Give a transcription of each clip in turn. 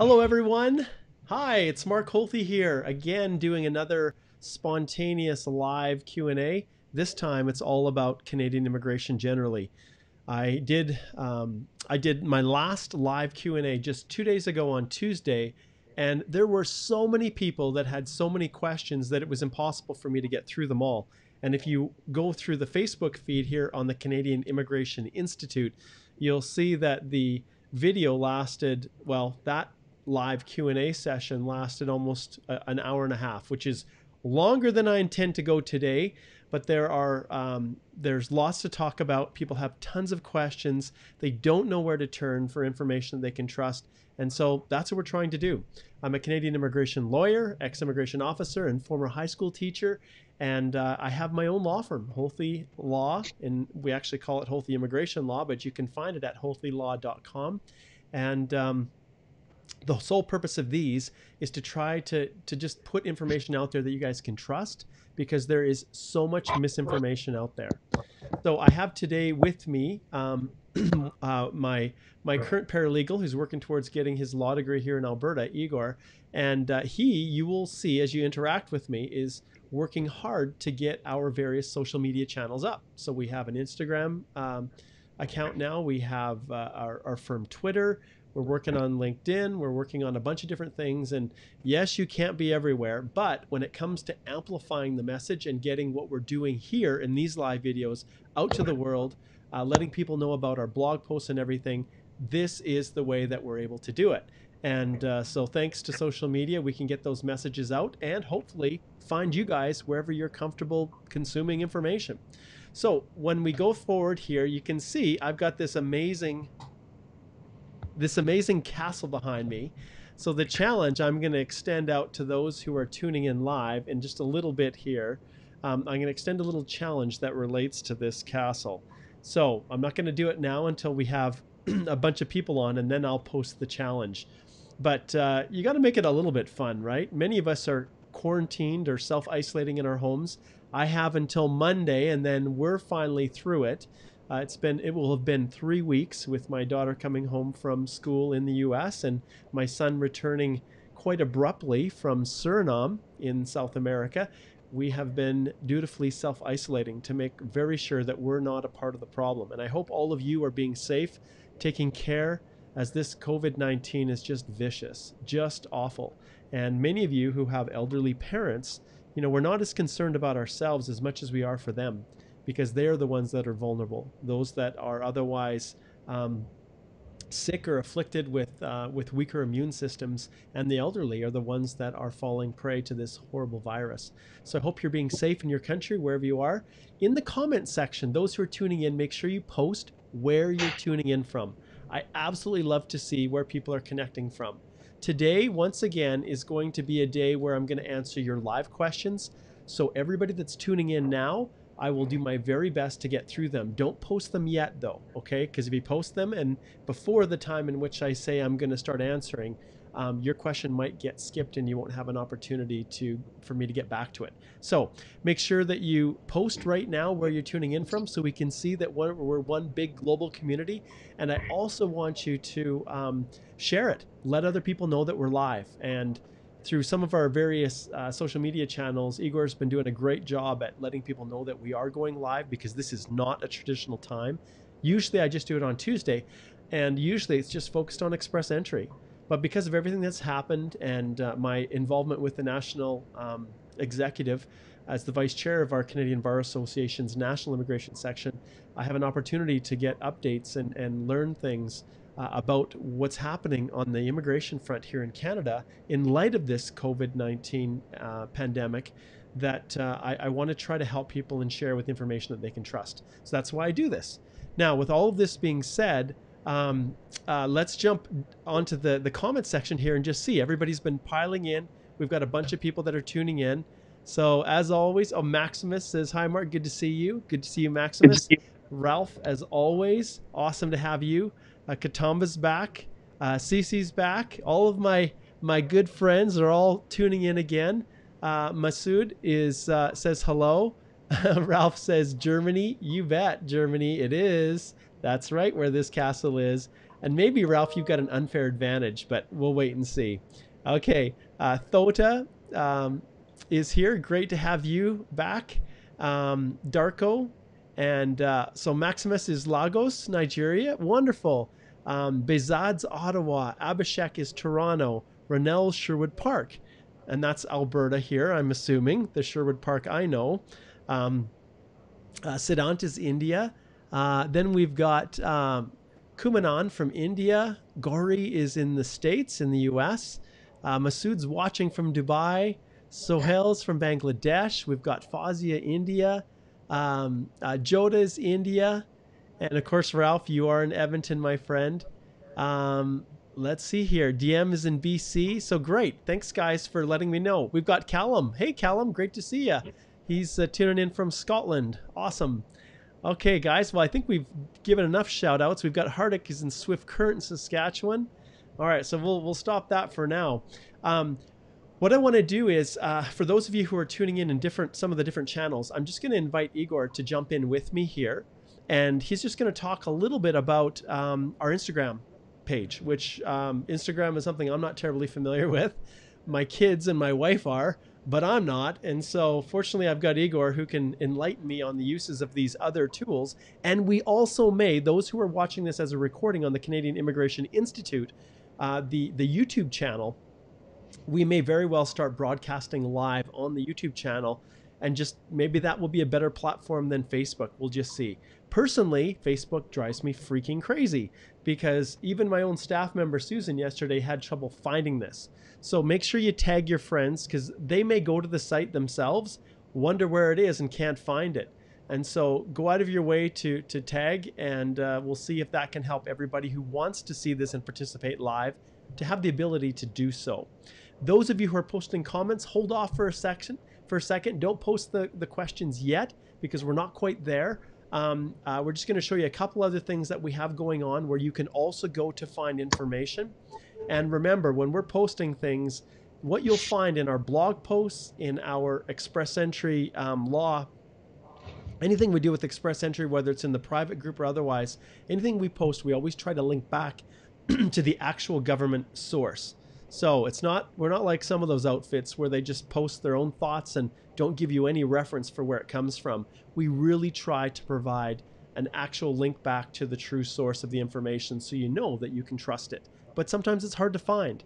Hello everyone. Hi, it's Mark Holthe here, again doing another spontaneous live Q&A. This time it's all about Canadian immigration generally. I did my last live Q&A just 2 days ago on Tuesday, and there were so many people that had so many questions that it was impossible for me to get through them all. And if you go through the Facebook feed here on the Canadian Immigration Institute, you'll see that the video lasted, well, that live Q&A session lasted almost an hour and a half, which is longer than I intend to go today, but there are there's lots to talk about. People have tons of questions. They don't know where to turn for information they can trust, and so that's what we're trying to do. I'm a Canadian immigration lawyer, ex-immigration officer, and former high school teacher, and I have my own law firm, Holthe Law, and we actually call it Holthe Immigration Law, but you can find it at holthelaw.com. And the sole purpose of these is to try to just put information out there that you guys can trust, because there is so much misinformation out there. So I have today with me my current paralegal who's working towards getting his law degree here in Alberta, Igor, and he, you will see as you interact with me, is working hard to get our various social media channels up. So we have an Instagram account now, we have our firm Twitter, we're working on LinkedIn, we're working on a bunch of different things, and yes, you can't be everywhere, but when it comes to amplifying the message and getting what we're doing here in these live videos out to the world, letting people know about our blog posts and everything, this is the way that we're able to do it. And so thanks to social media, we can get those messages out and hopefully find you guys wherever you're comfortable consuming information. So when we go forward here, you can see I've got this amazing castle behind me. So the challenge I'm going to extend out to those who are tuning in live in just a little bit here. I'm going to extend a little challenge that relates to this castle. So I'm not going to do it now until we have a bunch of people on, and then I'll post the challenge. But you got to make it a little bit fun, right? Many of us are quarantined or self-isolating in our homes. I have until Monday, and then we're finally through it. It will have been 3 weeks with my daughter coming home from school in the U.S. and my son returning quite abruptly from Suriname in South America. We have been dutifully self-isolating to make very sure that we're not a part of the problem. And I hope all of you are being safe, taking care, as this COVID-19 is just vicious, just awful. And many of you who have elderly parents, you know, we're not as concerned about ourselves as much as we are for them, because they are the ones that are vulnerable. Those that are otherwise sick or afflicted with weaker immune systems, and the elderly are the ones that are falling prey to this horrible virus. So I hope you're being safe in your country, wherever you are. In the comment section, those who are tuning in, make sure you post where you're tuning in from. I absolutely love to see where people are connecting from. Today, once again, is going to be a day where I'm going to answer your live questions. So everybody that's tuning in now, I will do my very best to get through them. Don't post them yet though, okay? Because if you post them and before the time in which I say I'm going to start answering, your question might get skipped and you won't have an opportunity for me to get back to it. So make sure that you post right now where you're tuning in from, so we can see that we're one big global community. And I also want you to share it. Let other people know that we're live. And through some of our various social media channels, Igor's been doing a great job at letting people know that we are going live, because this is not a traditional time. Usually I just do it on Tuesday, and usually it's just focused on Express Entry. But because of everything that's happened and my involvement with the National Executive as the Vice Chair of our Canadian Bar Association's National Immigration Section, I have an opportunity to get updates and learn things about what's happening on the immigration front here in Canada in light of this COVID-19 pandemic, that I want to try to help people and share with information that they can trust. So that's why I do this. Now, with all of this being said, let's jump onto the comment section here and just see. Everybody's been piling in. We've got a bunch of people that are tuning in. So as always, oh, Maximus says, hi, Mark, good to see you. Good to see you, Maximus. See you. Ralph, as always, awesome to have you. Katamba's back, Cece's back. All of my good friends are all tuning in again. Masood says hello. Ralph says Germany. You bet, Germany it is. That's right, where this castle is. And maybe, Ralph, you've got an unfair advantage, but we'll wait and see. Okay, Thota is here. Great to have you back. Darko. And so Maximus is Lagos, Nigeria. Wonderful. Bezad's Ottawa. Abhishek is Toronto. Ronell's Sherwood Park. And that's Alberta here, I'm assuming. The Sherwood Park I know. Siddhant is India. Then we've got Kumanan from India. Gauri is in the States, in the U.S. Masood's watching from Dubai. Sohel's from Bangladesh. We've got Fazia, India. Joda's India. And of course, Ralph, you are in Edmonton, my friend. Let's see here. DM is in BC. So great. Thanks, guys, for letting me know. We've got Callum. Hey, Callum. Great to see you. He's tuning in from Scotland. Awesome. Okay, guys. Well, I think we've given enough shout outs. We've got Hardik is in Swift Current, Saskatchewan. All right. So we'll stop that for now. What I want to do is, for those of you who are tuning in some of the different channels, I'm just going to invite Igor to jump in with me here. And he's just going to talk a little bit about our Instagram page, which Instagram is something I'm not terribly familiar with. My kids and my wife are, but I'm not. And so fortunately, I've got Igor who can enlighten me on the uses of these other tools. And we also made, those who are watching this as a recording on the Canadian Immigration Institute, the YouTube channel, we may very well start broadcasting live on the YouTube channel. And just maybe that will be a better platform than Facebook. We'll just see. Personally, Facebook drives me freaking crazy because even my own staff member, Susan, yesterday had trouble finding this. So make sure you tag your friends because they may go to the site themselves, wonder where it is and can't find it. And so go out of your way to tag, and we'll see if that can help everybody who wants to see this and participate live to have the ability to do so. Those of you who are posting comments, hold off for a section. Don't post the questions yet because we're not quite there. We're just going to show you a couple other things that we have going on where you can also go to find information. And remember, when we're posting things, what you'll find in our blog posts, in our Express Entry law, anything we do with Express Entry, whether it's in the private group or otherwise, anything we post, we always try to link back to the actual government source. So it's not, we're not like some of those outfits where they just post their own thoughts and don't give you any reference for where it comes from. We really try to provide an actual link back to the true source of the information so you know that you can trust it. But sometimes it's hard to find.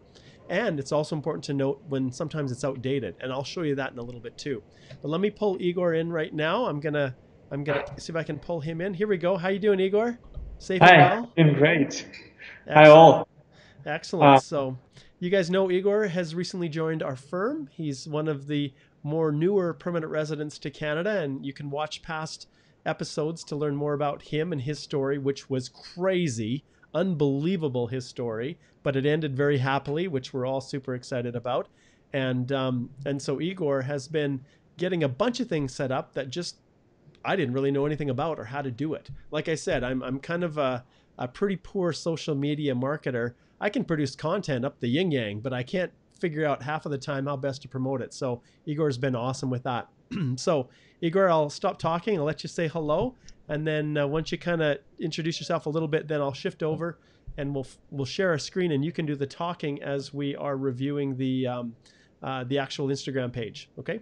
And it's also important to note when sometimes it's outdated. And I'll show you that in a little bit too. But let me pull Igor in right now. I'm gonna see if I can pull him in. Here we go. How you doing, Igor? Safe and well? I'm doing great. Excellent. Hi all. Excellent. So you guys know Igor has recently joined our firm. He's one of the more newer permanent residents to Canada, and you can watch past episodes to learn more about him and his story, which was crazy, unbelievable, his story, but it ended very happily, which we're all super excited about. And so Igor has been getting a bunch of things set up that just I didn't really know anything about or how to do it. Like I said, I'm kind of a pretty poor social media marketer. I can produce content up the yin yang, but I can't figure out half of the time how best to promote it. So Igor's been awesome with that. So Igor, I'll stop talking. I'll let you say hello. And then once you kind of introduce yourself a little bit, then I'll shift over and we'll share a screen and you can do the talking as we are reviewing the actual Instagram page. Okay.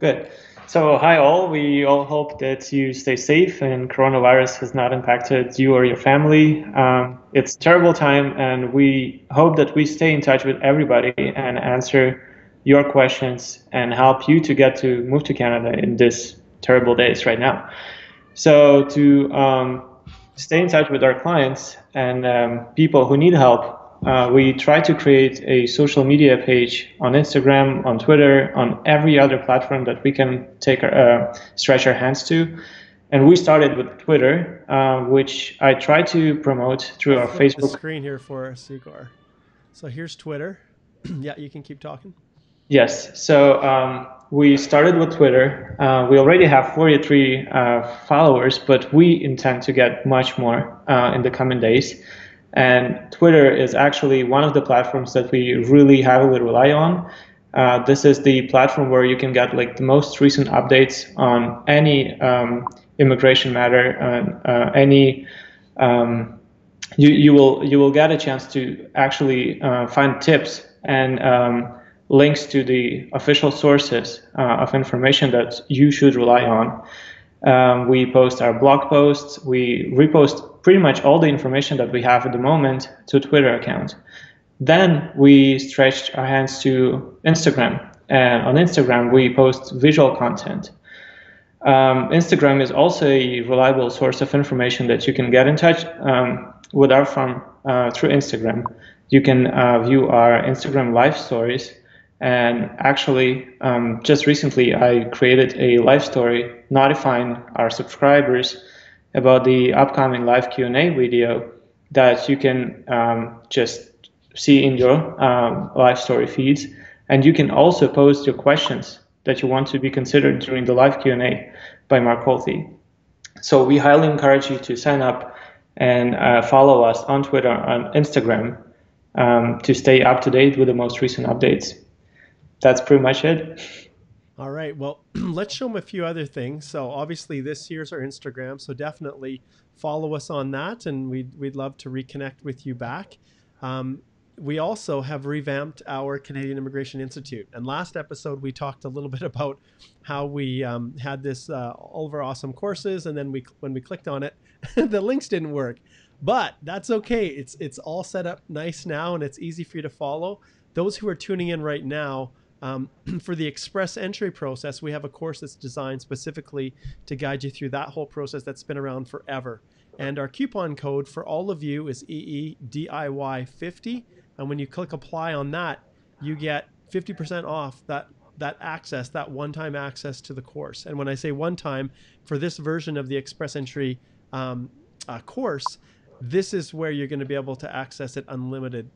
Good. So hi all, we all hope that you stay safe and coronavirus has not impacted you or your family. It's a terrible time and we hope that we stay in touch with everybody and answer your questions and help you to get to move to Canada in this terrible days right now. So to stay in touch with our clients and people who need help, we try to create a social media page on Instagram, on Twitter, on every other platform that we can take stretch our hands to. And we started with Twitter, which I try to promote through our Facebook. The screen here for us, Igor. So here's Twitter. Yeah, you can keep talking. Yes. So we started with Twitter. We already have 43 followers, but we intend to get much more in the coming days. And Twitter is actually one of the platforms that we really heavily rely on. This is the platform where you can get like the most recent updates on any immigration matter, any you will get a chance to actually find tips and links to the official sources of information that you should rely on. We post our blog posts. We repost pretty much all the information that we have at the moment to Twitter account. Then we stretched our hands to Instagram, and on Instagram we post visual content. Instagram is also a reliable source of information that you can get in touch with our firm through Instagram. You can view our Instagram live stories. And actually, just recently, I created a live story notifying our subscribers about the upcoming live Q&A video that you can just see in your live story feeds. And you can also post your questions that you want to be considered during the live Q&A by Mark Holthe. So we highly encourage you to sign up and follow us on Twitter, on Instagram, to stay up to date with the most recent updates. That's pretty much it. All right. Well, let's show them a few other things. So obviously this year's our Instagram. So definitely follow us on that. And we'd love to reconnect with you back. We also have revamped our Canadian Immigration Institute. And last episode, we talked a little bit about how we had this all of our awesome courses. And then when we clicked on it, the links didn't work. But that's okay. It's all set up nice now and it's easy for you to follow. Those who are tuning in right now, for the express entry process, we have a course that's designed specifically to guide you through that whole process that's been around forever. And our coupon code for all of you is EEDIY50. And when you click apply on that, you get 50% off that access, that one-time access to the course. And when I say one-time, for this version of the express entry course, this is where you're going to be able to access it unlimited,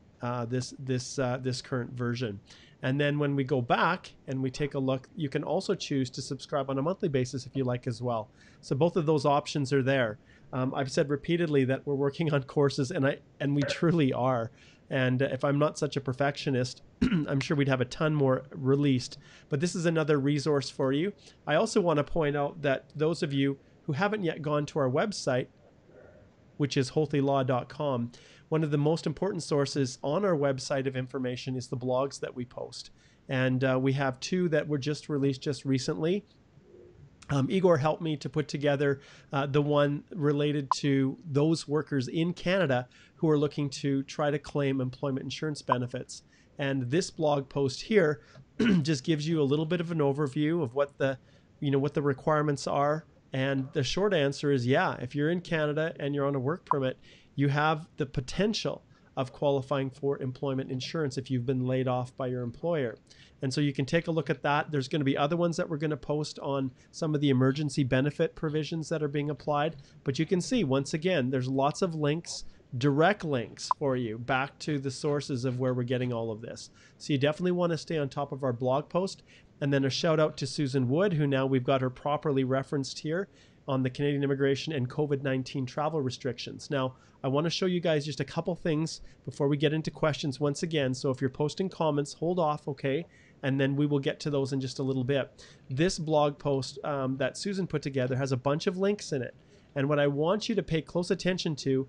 this current version. And then when we go back and we take a look, you can also choose to subscribe on a monthly basis if you like as well. So both of those options are there. I've said repeatedly that we're working on courses, and we truly are. And if I'm not such a perfectionist, I'm sure we'd have a ton more released. But this is another resource for you. I also want to point out that those of you who haven't yet gone to our website, which is holthelaw.com, one of the most important sources on our website of information is the blogs that we post. And we have two that were just released just recently. Igor helped me to put together the one related to those workers in Canada who are looking to try to claim employment insurance benefits. And this blog post here just gives you a little bit of an overview of what the requirements are. And the short answer is, yeah, if you're in Canada and you're on a work permit, you have the potential of qualifying for employment insurance if you've been laid off by your employer. And so you can take a look at that. There's going to be other ones that we're going to post on some of the emergency benefit provisions that are being applied. But you can see, once again, there's lots of links, direct links for you back to the sources of where we're getting all of this. So you definitely want to stay on top of our blog post. And then a shout out to Susan Wood, who now we've got her properly referenced here on the Canadian immigration and COVID-19 travel restrictions. Now, I want to show you guys just a couple things before we get into questions once again. So if you're posting comments, hold off, okay? And then we will get to those in just a little bit. This blog post that Susan put together has a bunch of links in it. And what I want you to pay close attention to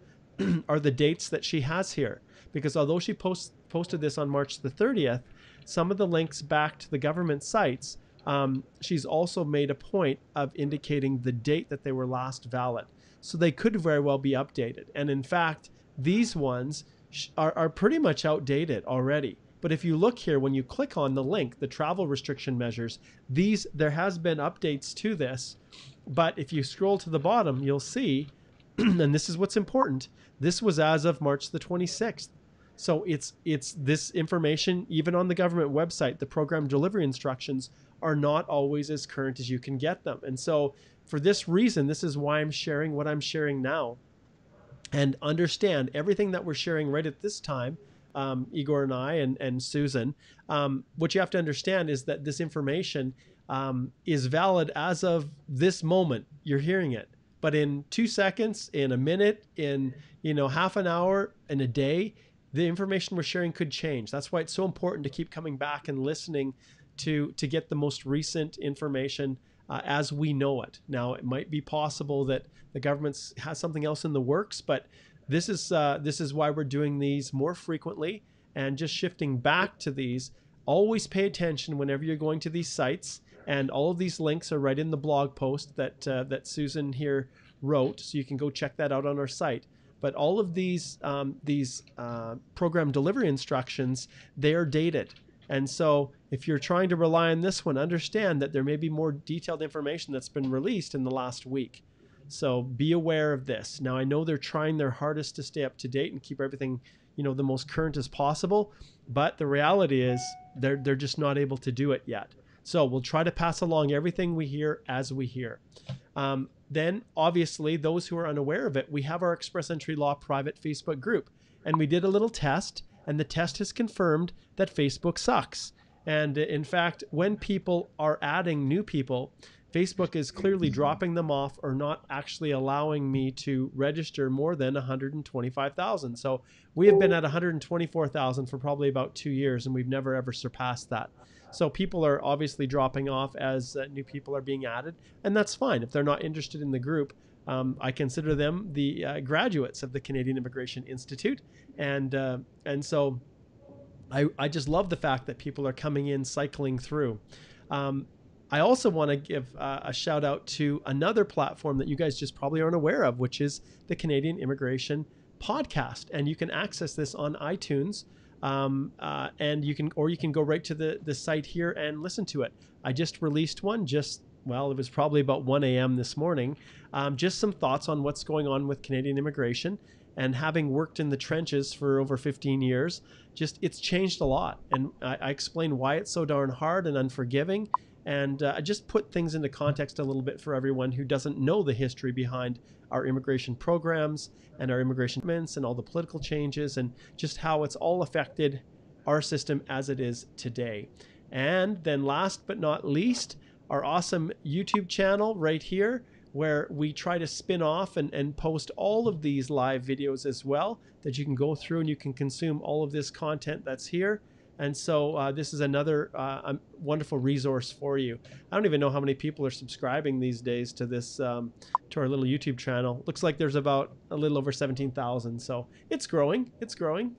are the dates that she has here. Because although she posted this on March the 30th, some of the links back to the government sites, she's also made a point of indicating the date that they were last valid. So they could very well be updated. And in fact, these ones are pretty much outdated already. But if you look here, when you click on the link, the travel restriction measures, there has been updates to this. But if you scroll to the bottom, you'll see, and this is what's important, this was as of March the 26th. So it's this information, even on the government website, the program delivery instructions are not always as current as you can get them. And so for this reason, this is why I'm sharing what I'm sharing now. And understand everything that we're sharing right at this time, Igor and I and Susan, what you have to understand is that this information is valid as of this moment. You're hearing it. But in 2 seconds, in a minute, in half an hour, in a day, the information we're sharing could change. That's why it's so important to keep coming back and listening to get the most recent information as we know it. Now, it might be possible that the government has something else in the works, but This is why we're doing these more frequently and just shifting back to these. Always pay attention whenever you're going to these sites, and all of these links are right in the blog post that that Susan here wrote, so you can go check that out on our site. But all of these program delivery instructions, they are dated. And so if you're trying to rely on this one, understand that there may be more detailed information that's been released in the last week. So be aware of this. Now, I know they're trying their hardest to stay up to date and keep everything, you know, the most current as possible. But the reality is they're just not able to do it yet. So we'll try to pass along everything we hear as we hear. Then, obviously, those who are unaware of it, we have our Express Entry Law private Facebook group. And we did a little test. And the test has confirmed that Facebook sucks. And in fact, when people are adding new people, Facebook is clearly dropping them off or not actually allowing me to register more than 125,000. So we have been at 124,000 for probably about 2 years, and we've never, ever surpassed that. So people are obviously dropping off as new people are being added. And that's fine. If they're not interested in the group, I consider them the graduates of the Canadian Immigration Institute. And so I just love the fact that people are coming in, cycling through. I also want to give a shout out to another platform that you guys just probably aren't aware of, which is the Canadian Immigration Podcast. And you can access this on iTunes. And you can go right to the site here and listen to it. I just released one well, it was probably about 1 a.m. this morning. Just some thoughts on what's going on with Canadian immigration, and having worked in the trenches for over 15 years, just it's changed a lot. And I explain why it's so darn hard and unforgiving. And I just put things into context a little bit for everyone who doesn't know the history behind our immigration programs and our immigration movements and all the political changes and just how it's all affected our system as it is today. And then last but not least, our awesome YouTube channel right here, where we try to spin off and post all of these live videos as well, that you can go through and you can consume all of this content that's here. And so this is another wonderful resource for you. I don't even know how many people are subscribing these days to this, to our little YouTube channel. Looks like there's about a little over 17,000. So it's growing, it's growing.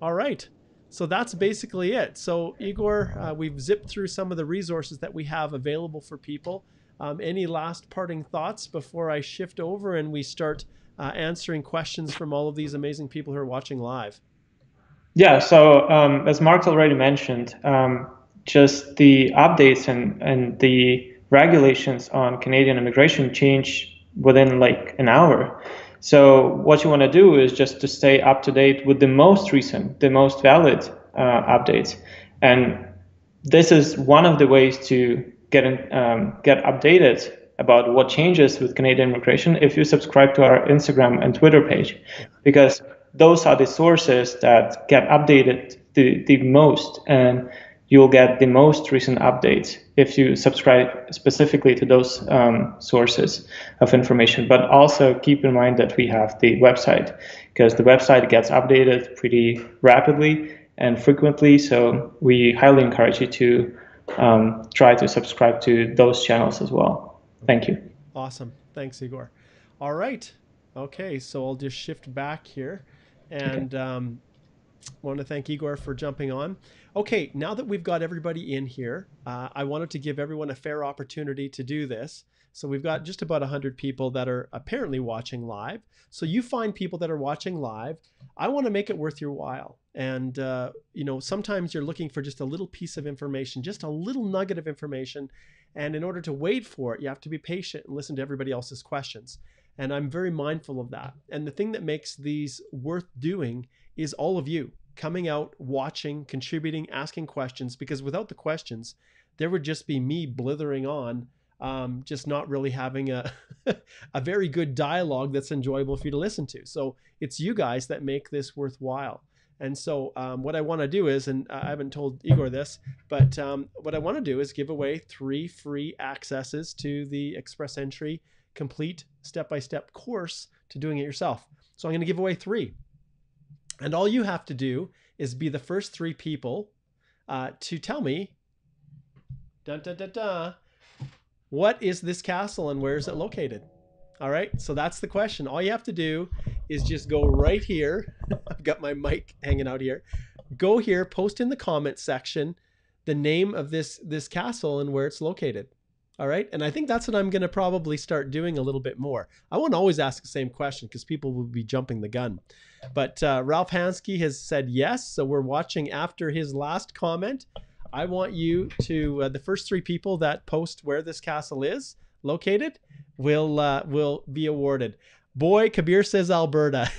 All right. So that's basically it. So Igor, we've zipped through some of the resources that we have available for people. Any last parting thoughts before I shift over and we start answering questions from all of these amazing people who are watching live? Yeah, so as Mark's already mentioned, just the updates and the regulations on Canadian immigration change within like an hour. So what you want to do is just to stay up to date with the most recent, the most valid updates. And this is one of the ways to get updated about what changes with Canadian immigration if you subscribe to our Instagram and Twitter page, because those are the sources that get updated the most, and you'll get the most recent updates if you subscribe specifically to those sources of information. But also keep in mind that we have the website, because the website gets updated pretty rapidly and frequently. So we highly encourage you to try to subscribe to those channels as well. Thank you. Awesome. Thanks, Igor. All right. Okay, so I'll just shift back here. And want to thank Igor for jumping on. Okay, now that we've got everybody in here, I wanted to give everyone a fair opportunity to do this. So we've got just about 100 people that are apparently watching live. So you find people that are watching live. I want to make it worth your while. And, you know, sometimes you're looking for just a little piece of information, just a little nugget of information. And in order to wait for it, you have to be patient and listen to everybody else's questions. And I'm very mindful of that. And the thing that makes these worth doing is all of you coming out, watching, contributing, asking questions, because without the questions, there would just be me blithering on, just not really having a very good dialogue that's enjoyable for you to listen to. So it's you guys that make this worthwhile. And so what I want to do is, and I haven't told Igor this, but what I want to do is give away 3 free accesses to the Express Entry complete step-by-step course to doing it yourself. So I'm going to give away 3. And all you have to do is be the first 3 people to tell me, dun, dun, dun, dun, what is this castle and where is it located? All right, so that's the question. All you have to do is just go right here. I've got my mic hanging out here. Go here, post in the comment section the name of this castle and where it's located. All right, and I think that's what I'm gonna probably start doing a little bit more. I won't always ask the same question because people will be jumping the gun. But Ralph Hansky has said yes, so we're watching after his last comment. I want you to, the first three people that post where this castle is located will be awarded. Boy, Kabir says Alberta.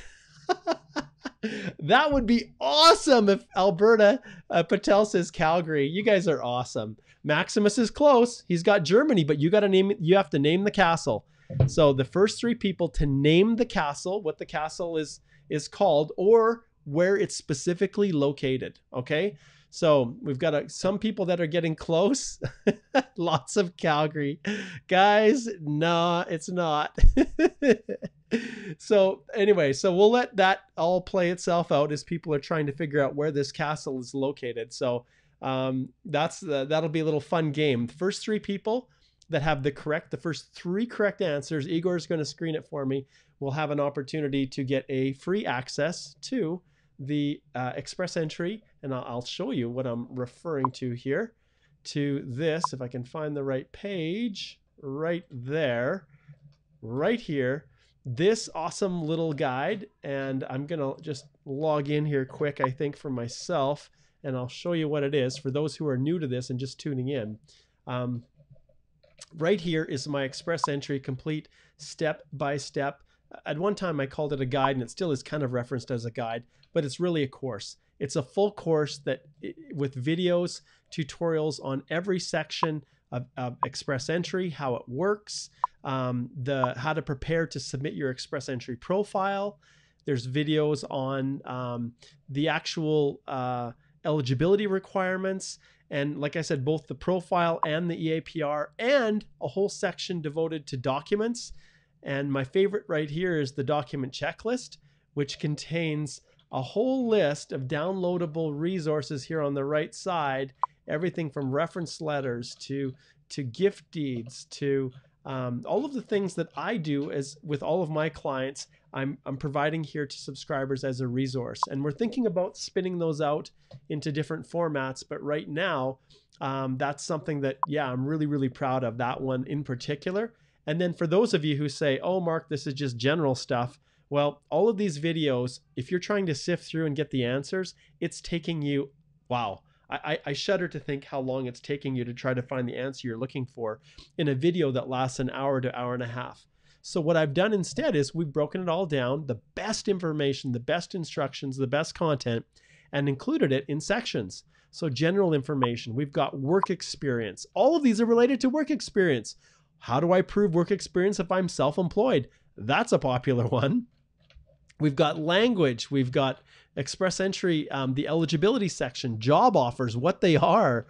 That would be awesome if Alberta. Patel says Calgary. You guys are awesome. Maximus is close. He's got Germany, but you have to name the castle. So the first three people to name the castle, what the castle is called, or where it's specifically located. Okay. So we've got some people that are getting close. Lots of Calgary. Guys, no, it's not. So anyway, so we'll let that all play itself out as people are trying to figure out where this castle is located. So that'll be a little fun game. The first three people that have the first three correct answers, Igor's going to screen it for me, will have an opportunity to get a free access to the Express Entry, and I'll show you what I'm referring to here, to this, if I can find the right page, right there, right here, this awesome little guide. And I'm gonna just log in here quick, I think, for myself, and I'll show you what it is for those who are new to this and just tuning in. Right here is my Express Entry, complete step-by-step. At one time I called it a guide, and it still is kind of referenced as a guide, but it's really a course. It's a full course that with videos, tutorials on every section of Express Entry, how it works, how to prepare to submit your Express Entry profile. There's videos on the actual eligibility requirements. And like I said, both the profile and the EAPR, and a whole section devoted to documents. And my favorite right here is the document checklist, which contains a whole list of downloadable resources here on the right side, everything from reference letters to gift deeds to all of the things that I do as with all of my clients. I'm providing here to subscribers as a resource, and we're thinking about spinning those out into different formats. But right now, that's something that, yeah, I'm really proud of, that one in particular. And then for those of you who say, oh, Mark, this is just general stuff. Well, all of these videos, if you're trying to sift through and get the answers, it's taking you, wow. I shudder to think how long it's taking you to try to find the answer you're looking for in a video that lasts an hour to hour and a half. So what I've done instead is we've broken it all down, the best information, the best instructions, the best content, and included it in sections. So general information, we've got work experience. All of these are related to work experience. How do I prove work experience if I'm self-employed? That's a popular one. We've got language. We've got Express Entry, the eligibility section, job offers, what they are,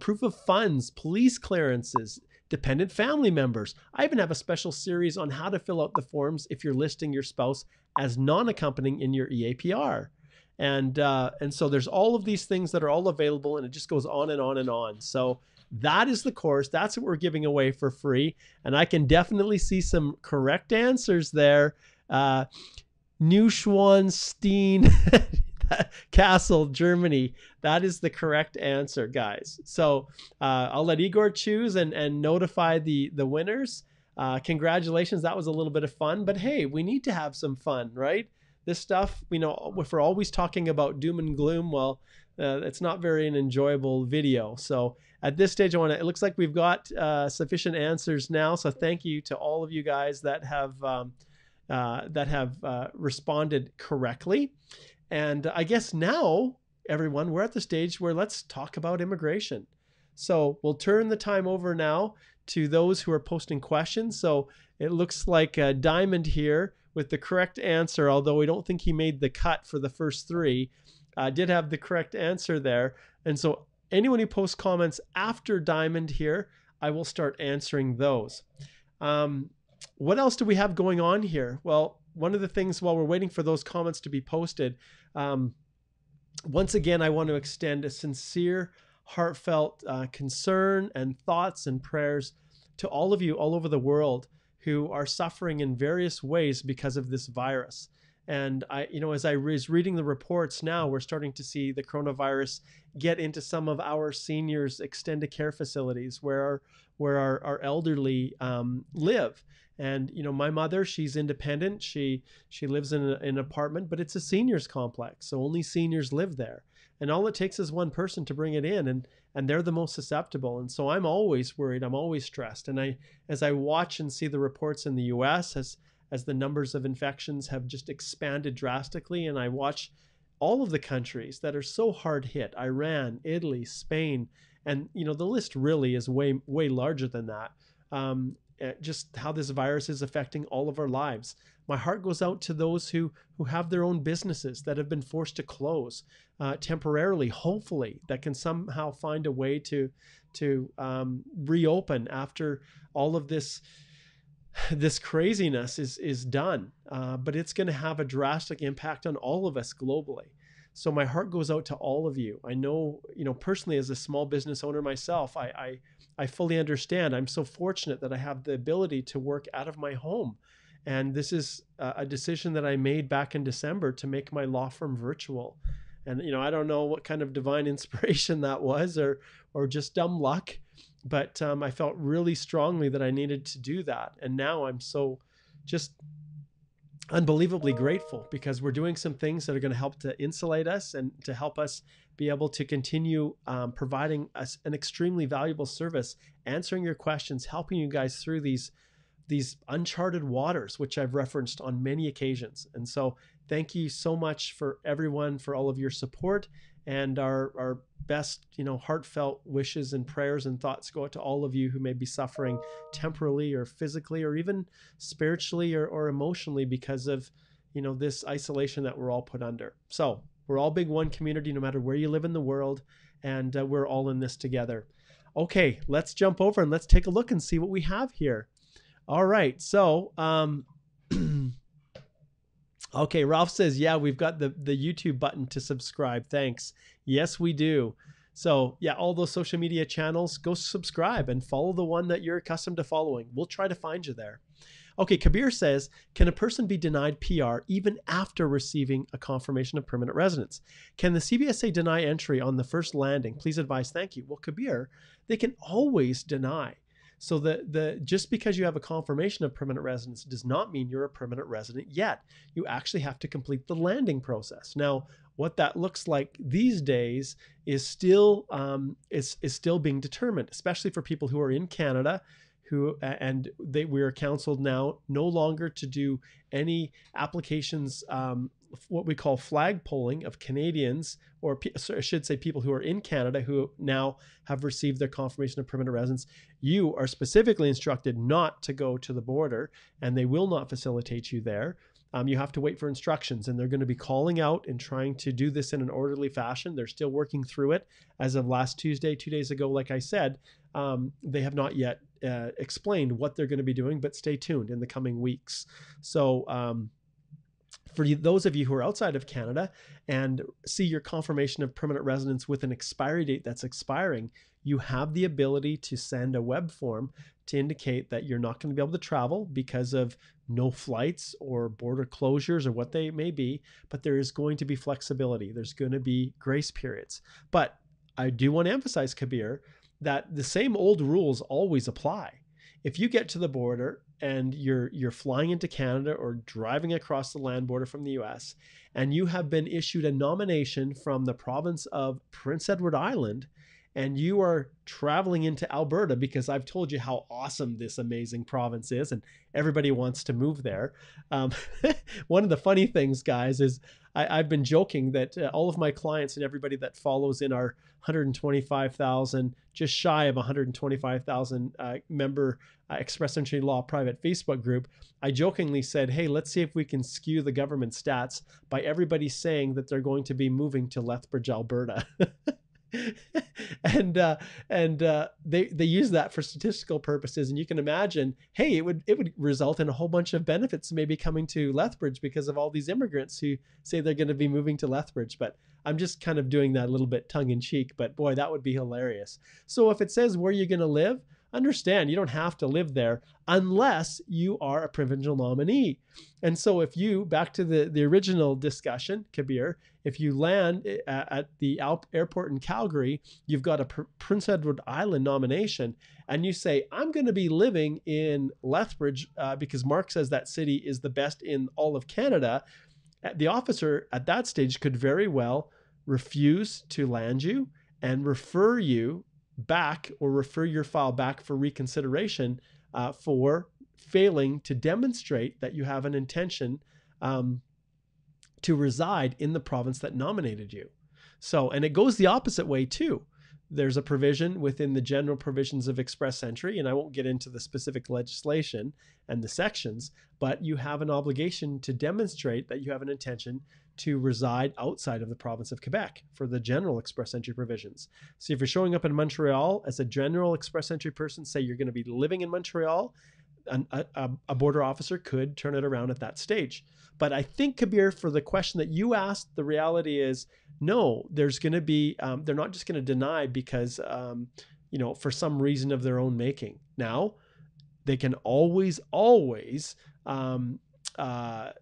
proof of funds, police clearances, dependent family members. I even have a special series on how to fill out the forms if you're listing your spouse as non-accompanying in your EAPR. And so there's all of these things that are all available, and it just goes on and on and on. So that is the course. That's what we're giving away for free. And I can definitely see some correct answers there. Neuschwanstein Castle, Germany. That is the correct answer, guys. So I'll let Igor choose and notify the winners. Congratulations. That was a little bit of fun. But hey, we need to have some fun, right? This stuff, you know, if we're always talking about doom and gloom, well, it's not very an enjoyable video. So at this stage, it looks like we've got sufficient answers now. So thank you to all of you guys that have responded correctly. And I guess now, everyone, we're at the stage where let's talk about immigration. So we'll turn the time over now to those who are posting questions. So it looks like Diamond here with the correct answer, although we don't think he made the cut for the first three. Did have the correct answer there. And so anyone who posts comments after Diamond here, I will start answering those. What else do we have going on here? Well, one of the things while we're waiting for those comments to be posted, once again, I want to extend a sincere, heartfelt concern and thoughts and prayers to all of you all over the world who are suffering in various ways because of this virus. And I, you know, as I was reading the reports now, we're starting to see the coronavirus get into some of our seniors' extended care facilities where our elderly live. And, you know, my mother, she's independent. She lives in an apartment, but it's a seniors complex. So only seniors live there. And all it takes is one person to bring it in, and they're the most susceptible. And so I'm always worried. I'm always stressed. And as I watch and see the reports in the U.S., as the numbers of infections have just expanded drastically, and I watch all of the countries that are so hard hit, Iran, Italy, Spain, and, you know, the list really is way, way larger than that. Just how this virus is affecting all of our lives. My heart goes out to those who have their own businesses that have been forced to close temporarily, hopefully, that can somehow find a way to reopen after all of this craziness is done. But it's going to have a drastic impact on all of us globally. So my heart goes out to all of you. I know, you know, personally, as a small business owner myself, I fully understand. I'm so fortunate that I have the ability to work out of my home. And this is a decision that I made back in December to make my law firm virtual. And, you know, I don't know what kind of divine inspiration that was or just dumb luck, but I felt really strongly that I needed to do that. And now I'm so just unbelievably grateful because we're doing some things that are going to help to insulate us and to help us be able to continue providing us an extremely valuable service, answering your questions, helping you guys through these uncharted waters, which I've referenced on many occasions. And so thank you so much for everyone, for all of your support, and our best, you know, heartfelt wishes and prayers and thoughts go out to all of you who may be suffering temporally or physically or even spiritually or emotionally because of, you know, this isolation that we're all put under. So we're all big one community, no matter where you live in the world, and we're all in this together. Okay, let's jump over and let's take a look and see what we have here. All right, so, okay, Ralph says, yeah, we've got the YouTube button to subscribe, thanks. Yes, we do. So yeah, all those social media channels, go subscribe and follow the one that you're accustomed to following. We'll try to find you there. Okay, Kabir says, can a person be denied PR even after receiving a confirmation of permanent residence? Can the CBSA deny entry on the first landing? Please advise, thank you. Well, Kabir, they can always deny. So just because you have a confirmation of permanent residence does not mean you're a permanent resident yet. You actually have to complete the landing process. Now, what that looks like these days is still still being determined, especially for people who are in Canada, we are counseled now no longer to do any applications, what we call flag polling of Canadians, or I should say people who are in Canada who now have received their confirmation of permanent residence. You are specifically instructed not to go to the border, and they will not facilitate you there. You have to wait for instructions, and they're going to be calling out and trying to do this in an orderly fashion. They're still working through it. As of last Tuesday, 2 days ago, like I said, they have not yet explained what they're going to be doing, but stay tuned in the coming weeks. So, for those of you who are outside of Canada and see your confirmation of permanent residence with an expiry date that's expiring, you have the ability to send a web form to indicate that you're not going to be able to travel because of no flights or border closures or what they may be, but there is going to be flexibility. There's going to be grace periods. But I do want to emphasize, Kabir, that the same old rules always apply. If you get to the border and you're flying into Canada or driving across the land border from the US, and you have been issued a nomination from the province of Prince Edward Island, and you are traveling into Alberta, because I've told you how awesome this amazing province is and everybody wants to move there. One of the funny things, guys, is I've been joking that all of my clients and everybody that follows in our 125,000, just shy of 125,000 member Express Entry Law private Facebook group, I jokingly said, hey, let's see if we can skew the government stats by everybody saying that they're going to be moving to Lethbridge, Alberta. and they use that for statistical purposes, and you can imagine, hey, it would result in a whole bunch of benefits maybe coming to Lethbridge because of all these immigrants who say they're going to be moving to Lethbridge. But I'm just kind of doing that a little bit tongue in cheek, but boy, that would be hilarious. So if it says where you're going to live, understand you don't have to live there unless you are a provincial nominee. And so if you, back to the original discussion, Kabir, if you land at the airport in Calgary, you've got a Prince Edward Island nomination, and you say, I'm going to be living in Lethbridge because Mark says that city is the best in all of Canada, the officer at that stage could very well refuse to land you and refer you back or refer your file back for reconsideration for failing to demonstrate that you have an intention to reside in the province that nominated you. So, and it goes the opposite way too. There's a provision within the general provisions of Express Entry, and I won't get into the specific legislation and the sections, but you have an obligation to demonstrate that you have an intention to reside outside of the province of Quebec for the general Express Entry provisions. So if you're showing up in Montreal as a general Express Entry person, say you're going to be living in Montreal, a border officer could turn it around at that stage. But I think, Kabir, for the question that you asked, the reality is, no, there's going to be, they're not just going to deny because, you know, for some reason of their own making. Now, they can always, take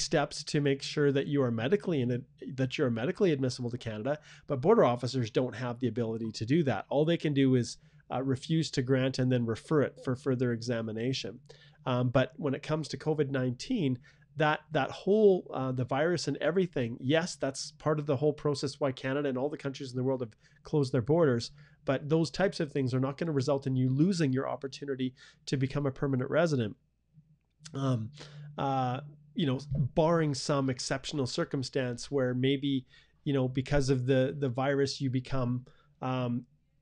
steps to make sure that you are medically and that you're medically admissible to Canada, but border officers don't have the ability to do that. All they can do is refuse to grant and then refer it for further examination. But when it comes to COVID-19, that whole, the virus and everything, yes, that's part of the whole process why Canada and all the countries in the world have closed their borders. But those types of things are not going to result in you losing your opportunity to become a permanent resident. Barring some exceptional circumstance where maybe, you know, because of the virus, you become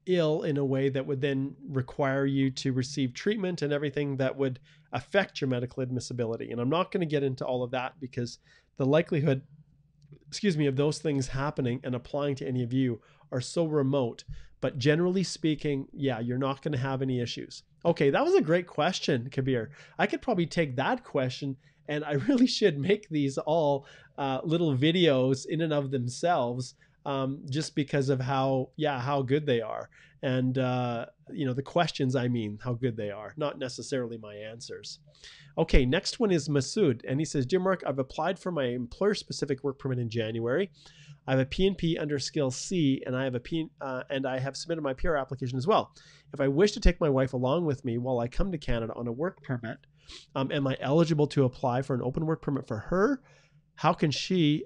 ill in a way that would then require you to receive treatment and everything that would affect your medical admissibility. And I'm not going to get into all of that because the likelihood, excuse me, of those things happening and applying to any of you are so remote. But generally speaking, yeah, you're not going to have any issues. Okay, that was a great question, Kabir. I could probably take that question, and I really should make these all little videos in and of themselves, just because of how good they are. And, the questions, I mean, how good they are, not necessarily my answers. Okay, next one is Masood, and he says, Dear Mark, I've applied for my employer-specific work permit in January. I have a PNP under Skill C, and I have submitted my PR application as well. If I wish to take my wife along with me while I come to Canada on a work permit, am I eligible to apply for an open work permit for her? How can she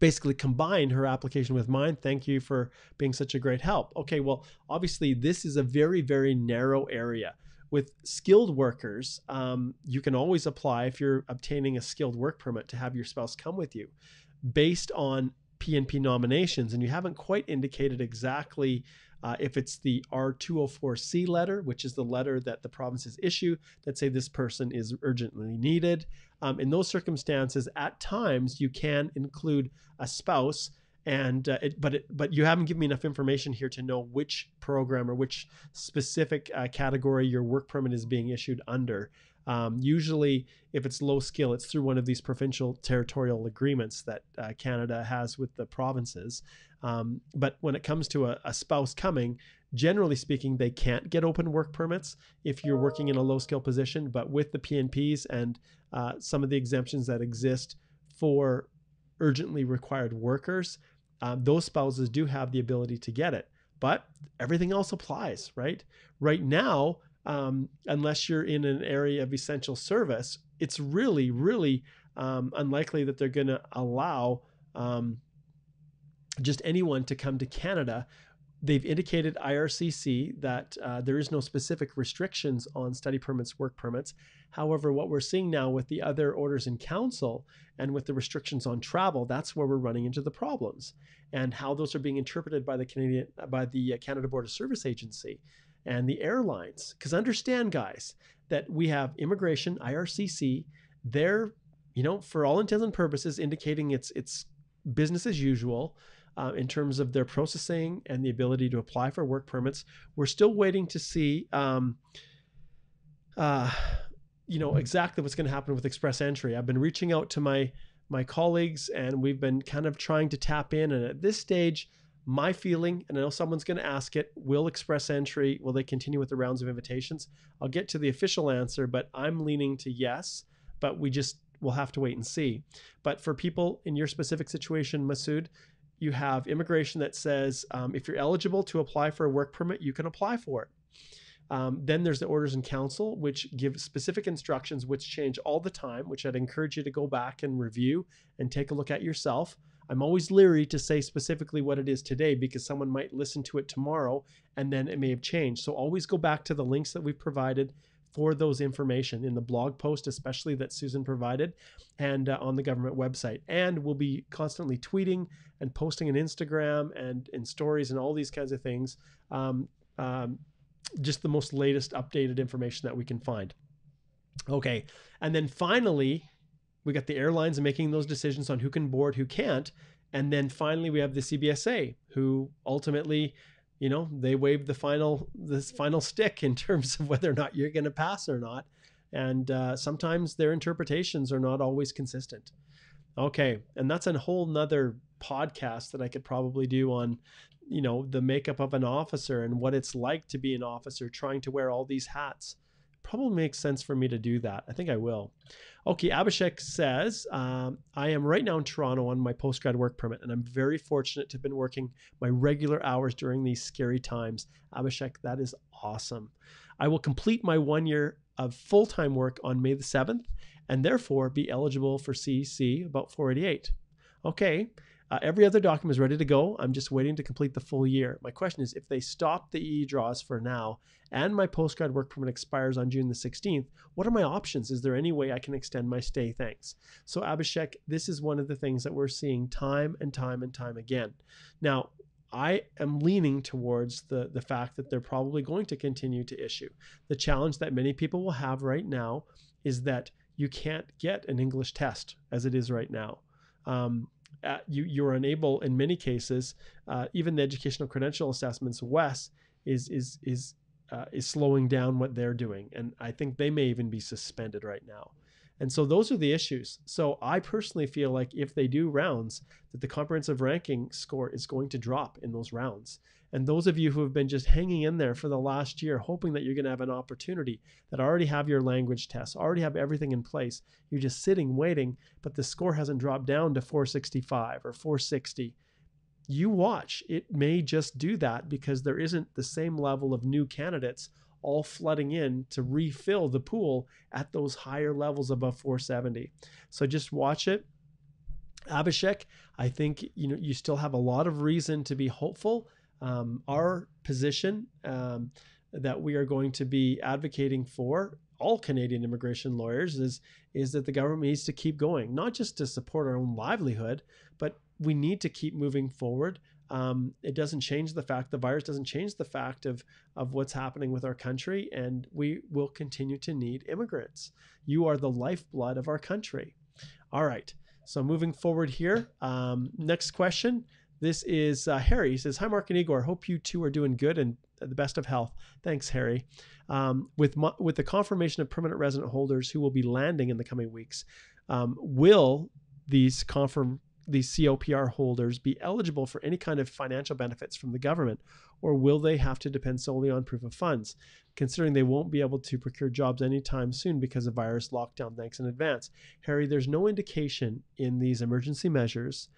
basically combine her application with mine? Thank you for being such a great help. Okay, well, obviously this is a very, very narrow area. With skilled workers, you can always apply if you're obtaining a skilled work permit to have your spouse come with you. Based on PNP nominations, and you haven't quite indicated exactly if it's the R204C letter, which is the letter that the provinces issue that say this person is urgently needed. In those circumstances, at times you can include a spouse, and but you haven't given me enough information here to know which program or which specific category your work permit is being issued under. Usually, if it's low skill, it's through one of these provincial territorial agreements that Canada has with the provinces. But when it comes to a spouse coming, generally speaking, they can't get open work permits if you're working in a low skill position. But with the PNPs and some of the exemptions that exist for urgently required workers, those spouses do have the ability to get it. But everything else applies, right? Right now, unless you're in an area of essential service, it's really, really unlikely that they're going to allow just anyone to come to Canada. They've indicated IRCC that there is no specific restrictions on study permits, work permits. However, what we're seeing now with the other orders in council and with the restrictions on travel, that's where we're running into the problems and how those are being interpreted by the Canada Border Service Agency and the airlines. Because understand, guys, that we have immigration, IRCC, they're, you know, for all intents and purposes, indicating it's business as usual in terms of their processing and the ability to apply for work permits. We're still waiting to see, exactly what's going to happen with Express Entry. I've been reaching out to my colleagues, and we've been kind of trying to tap in. And at this stage, My feeling, and I know someone's going to ask it, will Express Entry, will they continue with the rounds of invitations? I'll get to the official answer, but I'm leaning to yes, but we just will have to wait and see. But for people in your specific situation, Masood, you have immigration that says if you're eligible to apply for a work permit, you can apply for it. Then there's the orders and council, which give specific instructions, which change all the time, which I'd encourage you to go back and review and take a look at yourself. I'm always leery to say specifically what it is today because someone might listen to it tomorrow and then it may have changed. So always go back to the links that we've provided for those information in the blog post, especially that Susan provided, and on the government website. And we'll be constantly tweeting and posting on Instagram and in stories and all these kinds of things. Just the most latest updated information that we can find. Okay, and then finally, we got the airlines making those decisions on who can board, who can't. And then finally, we have the CBSA, who ultimately, you know, they waved the final stick in terms of whether or not you're going to pass or not. And sometimes their interpretations are not always consistent. Okay, and that's a whole nother podcast that I could probably do on, you know, the makeup of an officer and what it's like to be an officer trying to wear all these hats. Probably makes sense for me to do that. I think I will. Okay, Abhishek says, I am right now in Toronto on my postgrad work permit, and I'm very fortunate to have been working my regular hours during these scary times. Abhishek, that is awesome. I will complete my 1 year of full-time work on May the 7th and therefore be eligible for CEC about 488. Okay. Every other document is ready to go. I'm just waiting to complete the full year. My question is, if they stop the EE draws for now and my postgrad work permit expires on June the 16th, what are my options? Is there any way I can extend my stay? Thanks. So Abhishek, this is one of the things that we're seeing time and time and time again. Now, I am leaning towards the fact that they're probably going to continue to issue. The challenge that many people will have right now is that you can't get an English test as it is right now. You're unable in many cases, even the educational credential assessments, WES, is slowing down what they're doing. And I think they may even be suspended right now. And so those are the issues. So I personally feel like if they do rounds, that the comprehensive ranking score is going to drop in those rounds. And those of you who have been just hanging in there for the last year, hoping that you're going to have an opportunity, that already have your language tests, already have everything in place, you're just sitting, waiting, but the score hasn't dropped down to 465 or 460. You watch, it may just do that because there isn't the same level of new candidates all flooding in to refill the pool at those higher levels above 470. So just watch it. Abhishek, I think you know you still have a lot of reason to be hopeful. Our position that we are going to be advocating for all Canadian immigration lawyers is that the government needs to keep going, not just to support our own livelihood, but we need to keep moving forward. It doesn't change the fact, the virus doesn't change the fact of what's happening with our country, and we will continue to need immigrants. You are the lifeblood of our country. All right, so moving forward here, next question. This is Harry. He says, hi, Mark and Igor. Hope you two are doing good and the best of health. Thanks, Harry. With the confirmation of permanent resident holders who will be landing in the coming weeks, will these COPR holders be eligible for any kind of financial benefits from the government, or will they have to depend solely on proof of funds, considering they won't be able to procure jobs anytime soon because of virus lockdown? Thanks in advance. Harry, there's no indication in these emergency measures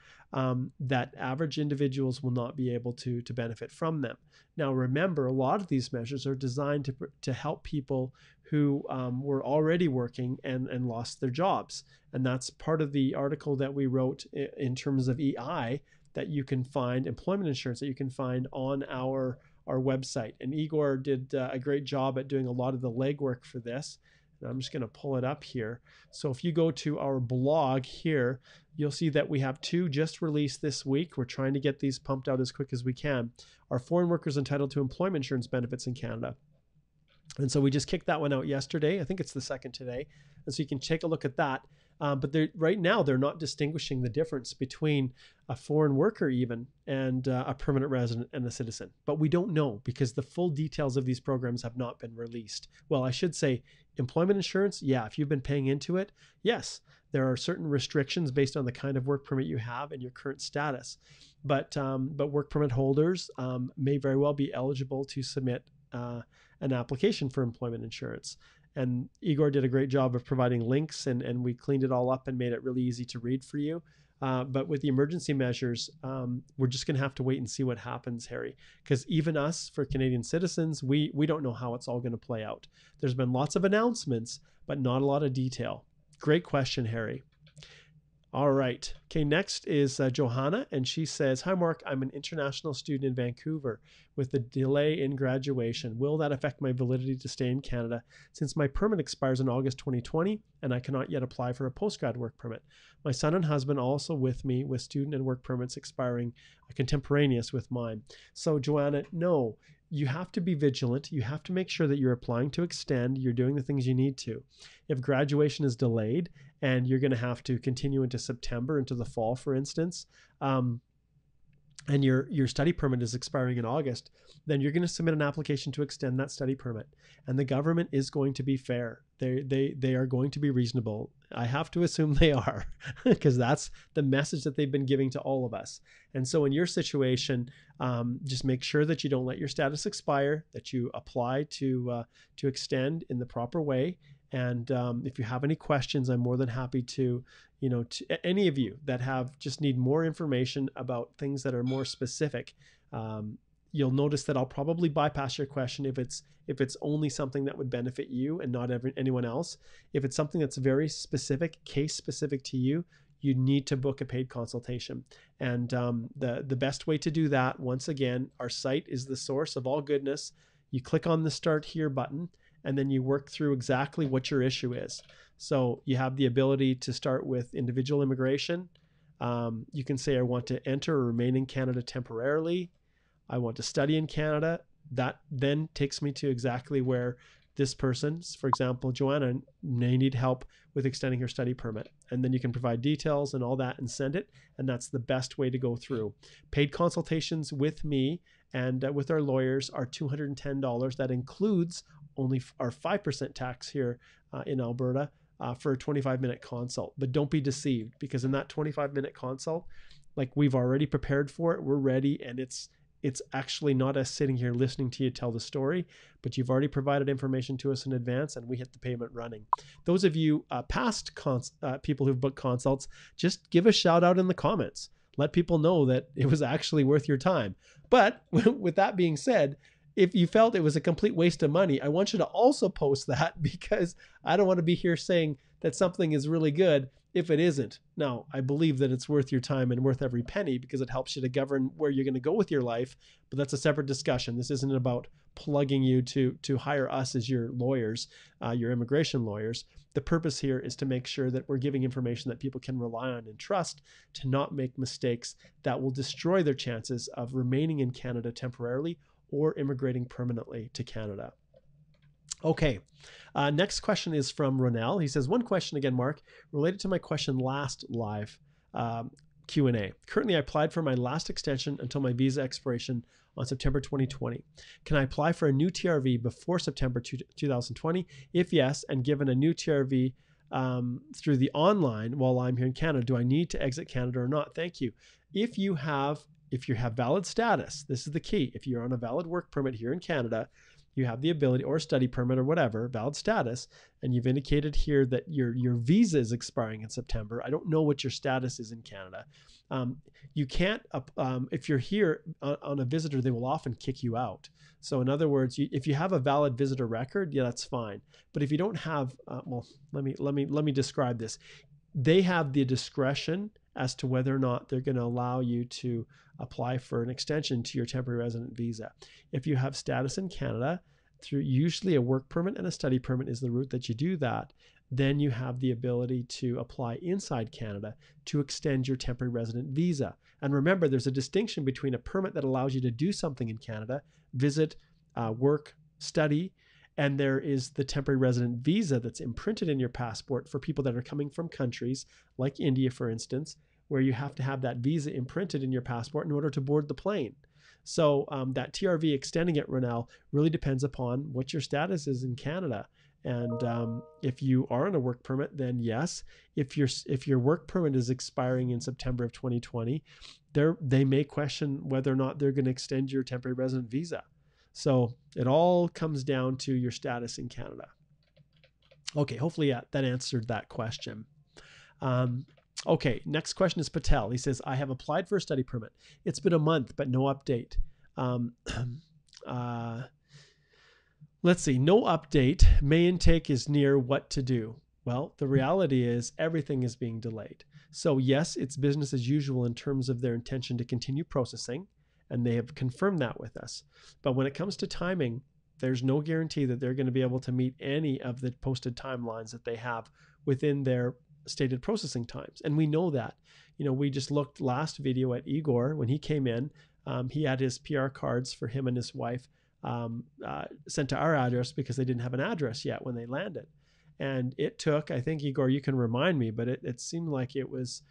that average individuals will not be able to benefit from them. Now, remember, a lot of these measures are designed to help people who were already working and lost their jobs. And that's part of the article that we wrote in terms of EI that you can find, employment insurance that you can find on our website. And Igor did a great job at doing a lot of the legwork for this. And I'm just going to pull it up here. So if you go to our blog here, you'll see that we have two just released this week. We're trying to get these pumped out as quick as we can. Are foreign workers entitled to employment insurance benefits in Canada? And so we just kicked that one out yesterday. I think it's the second today. And so you can take a look at that. But right now, they're not distinguishing the difference between a foreign worker even and a permanent resident and a citizen. But we don't know because the full details of these programs have not been released. Well, I should say employment insurance. Yeah, if you've been paying into it, yes, there are certain restrictions based on the kind of work permit you have and your current status. But work permit holders may very well be eligible to submit an application for employment insurance. And Igor did a great job of providing links, and we cleaned it all up and made it really easy to read for you. But with the emergency measures, we're just going to have to wait and see what happens, Harry, because even us, for Canadian citizens, we don't know how it's all going to play out. There's been lots of announcements, but not a lot of detail. Great question, Harry. All right. Okay, next is Johanna, and she says, "Hi, Mark. I'm an international student in Vancouver with the delay in graduation. Will that affect my validity to stay in Canada since my permit expires in August 2020 and I cannot yet apply for a postgrad work permit? My son and husband also with me with student and work permits expiring contemporaneous with mine." So, Johanna, no. You have to be vigilant. You have to make sure that you're applying to extend. You're doing the things you need to. If graduation is delayed and you're going to have to continue into September, into the fall, for instance, and your study permit is expiring in August, then you're going to submit an application to extend that study permit. And the government is going to be fair. They are going to be reasonable. I have to assume they are, because that's the message that they've been giving to all of us. And so in your situation, just make sure that you don't let your status expire, that you apply to extend in the proper way. And if you have any questions, I'm more than happy to, to any of you that just need more information about things that are more specific. You'll notice that I'll probably bypass your question if it's only something that would benefit you and not anyone else. If it's something that's very specific, case specific to you, you need to book a paid consultation. And the best way to do that, once again, our site is the source of all goodness. You click on the Start Here button, and then you work through exactly what your issue is. So you have the ability to start with individual immigration. You can say, I want to enter or remain in Canada temporarily. I want to study in Canada. That then takes me to exactly where this person, for example, Joanna, may need help with extending her study permit. And then you can provide details and all that and send it. And that's the best way to go through. Paid consultations with me and with our lawyers are $210. That includes only our 5% tax here in Alberta for a 25-minute consult. But don't be deceived, because in that 25-minute consult, like, we've already prepared for it. We're ready, and it's actually not us sitting here listening to you tell the story, but you've already provided information to us in advance, and we hit the pavement running. Those of you past people who've booked consults, just give a shout out in the comments. Let people know that it was actually worth your time. But with that being said, if you felt it was a complete waste of money, I want you to also post that, because I don't want to be here saying that something is really good if it isn't. Now, I believe that it's worth your time and worth every penny, because it helps you to govern where you're going to go with your life. But that's a separate discussion. This isn't about plugging you to hire us as your lawyers, your immigration lawyers. The purpose here is to make sure that we're giving information that people can rely on and trust, to not make mistakes that will destroy their chances of remaining in Canada temporarily or immigrating permanently to Canada. Okay, next question is from Ronell. He says, one question again, Mark, related to my question last live Q&A. Currently, I applied for my last extension until my visa expiration on September 2020. Can I apply for a new TRV before September 2020? If yes, and given a new TRV through the online while I'm here in Canada, do I need to exit Canada or not? Thank you. If you have valid status, this is the key. If you're on a valid work permit here in Canada, you have the ability, or study permit or whatever, valid status, and you've indicated here that your visa is expiring in September. I don't know what your status is in Canada. You can't, if you're here on a visitor, they will often kick you out. So in other words, if you have a valid visitor record, yeah, that's fine. But if you don't have, well, let me describe this. They have the discretion as to whether or not they're going to allow you to apply for an extension to your temporary resident visa. If you have status in Canada, through usually a work permit and a study permit is the route that you do that, then you have the ability to apply inside Canada to extend your temporary resident visa. And remember, there's a distinction between a permit that allows you to do something in Canada, visit, work, study, And there is the temporary resident visa that's imprinted in your passport for people that are coming from countries like India, for instance, where you have to have that visa imprinted in your passport in order to board the plane. So that TRV, extending it, Ronell, really depends upon what your status is in Canada. And if you are on a work permit, then yes. If your work permit is expiring in September of 2020, they may question whether or not they're going to extend your temporary resident visa. So it all comes down to your status in Canada. Okay, hopefully that answered that question. Okay, next question is Patel. He says, I have applied for a study permit. It's been a month, but no update. Let's see, no update. May intake is near. What to do? Well, the reality is everything is being delayed. So yes, it's business as usual in terms of their intention to continue processing, and they have confirmed that with us. But when it comes to timing, there's no guarantee that they're going to be able to meet any of the posted timelines that they have within their stated processing times. And we know that. You know, we just looked last video at Igor when he came in. He had his PR cards for him and his wife sent to our address because they didn't have an address yet when they landed. And it took, I think, Igor, you can remind me, but it seemed like it was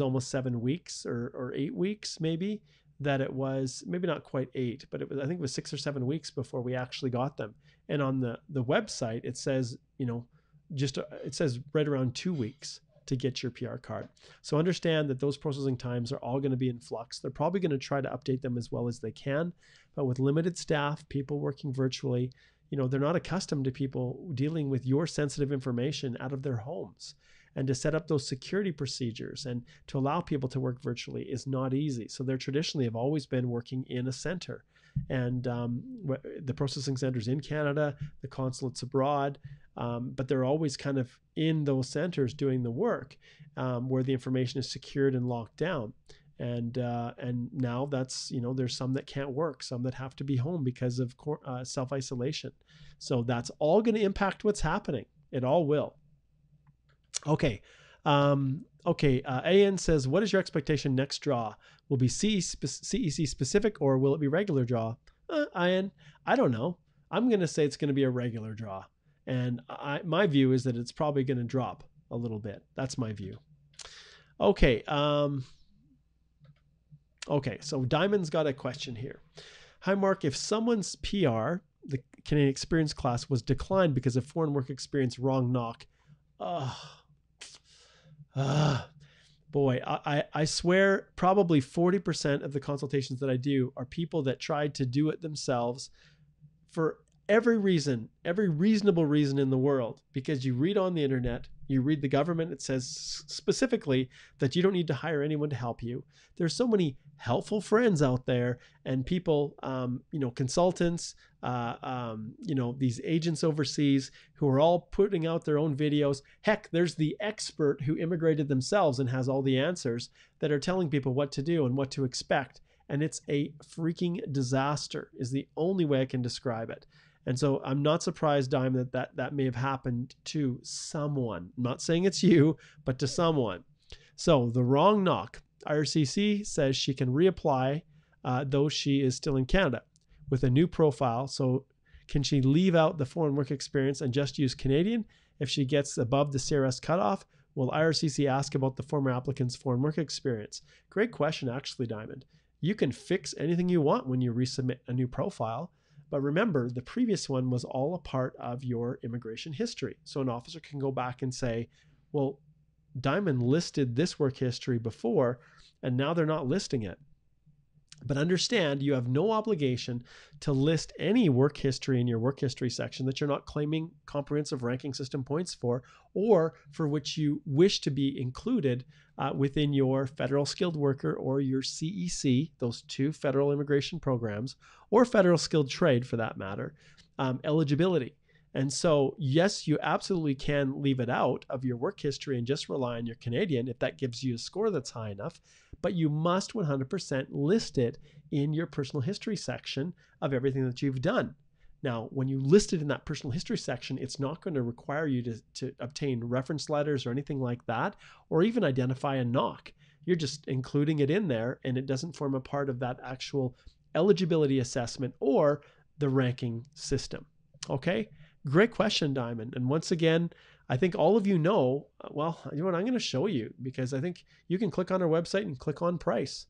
almost 7 weeks or 8 weeks maybe. That it was maybe not quite 8, but I think it was 6 or 7 weeks before we actually got them. And on the website, it says, you know, it says right around 2 weeks to get your PR card. So understand that those processing times are all going to be in flux. They're probably going to try to update them as well as they can, but with limited staff, people working virtually, you know, they're not accustomed to people dealing with your sensitive information out of their homes. And to set up those security procedures and to allow people to work virtually is not easy. So they're traditionally have always been working in a center, and the processing centers in Canada, the consulates abroad, but they're always kind of in those centers doing the work where the information is secured and locked down. And now that's, you know, there's some that can't work, some that have to be home because of self-isolation. So that's all going to impact what's happening. It all will. Okay. AN says, what is your expectation next draw? Will be CEC specific or will it be regular draw? IN, I don't know. I'm going to say it's going to be a regular draw. And my view is that it's probably going to drop a little bit. That's my view. Okay. Okay. So Diamond's got a question here. Hi, Mark. If someone's PR, the Canadian experience class, was declined because of foreign work experience, wrong knock. Boy, I swear probably 40% of the consultations that I do are people that tried to do it themselves for every reason, every reasonable reason in the world, because you read on the internet, you read the government, it says specifically that you don't need to hire anyone to help you. There's so many helpful friends out there and people, you know, consultants, you know, these agents overseas who are all putting out their own videos. Heck, there's the expert who immigrated themselves and has all the answers that are telling people what to do and what to expect. And it's a freaking disaster is the only way I can describe it. And so I'm not surprised, Dime, that may have happened to someone. I'm not saying it's you, but to someone. So the wrong knock. IRCC says she can reapply, though she is still in Canada, with a new profile. So can she leave out the foreign work experience and just use Canadian? If she gets above the CRS cutoff, will IRCC ask about the former applicant's foreign work experience? Great question, actually, Diamond. You can fix anything you want when you resubmit a new profile. But remember, the previous one was all a part of your immigration history. So an officer can go back and say, well, Diamond listed this work history before, and now they're not listing it. But understand, you have no obligation to list any work history in your work history section that you're not claiming comprehensive ranking system points for, or for which you wish to be included within your Federal Skilled Worker or your CEC, those two federal immigration programs, or Federal Skilled Trade for that matter, eligibility. And so, yes, you absolutely can leave it out of your work history and just rely on your Canadian if that gives you a score that's high enough, but you must 100% list it in your personal history section of everything that you've done. Now, when you list it in that personal history section, it's not going to require you to obtain reference letters or anything like that, or even identify a knock. You're just including it in there, and it doesn't form a part of that actual eligibility assessment or the ranking system, okay? Great question, Diamond. And once again, I think all of you know, well, you know what, I'm going to show you, because I think you can click on our website and click on price.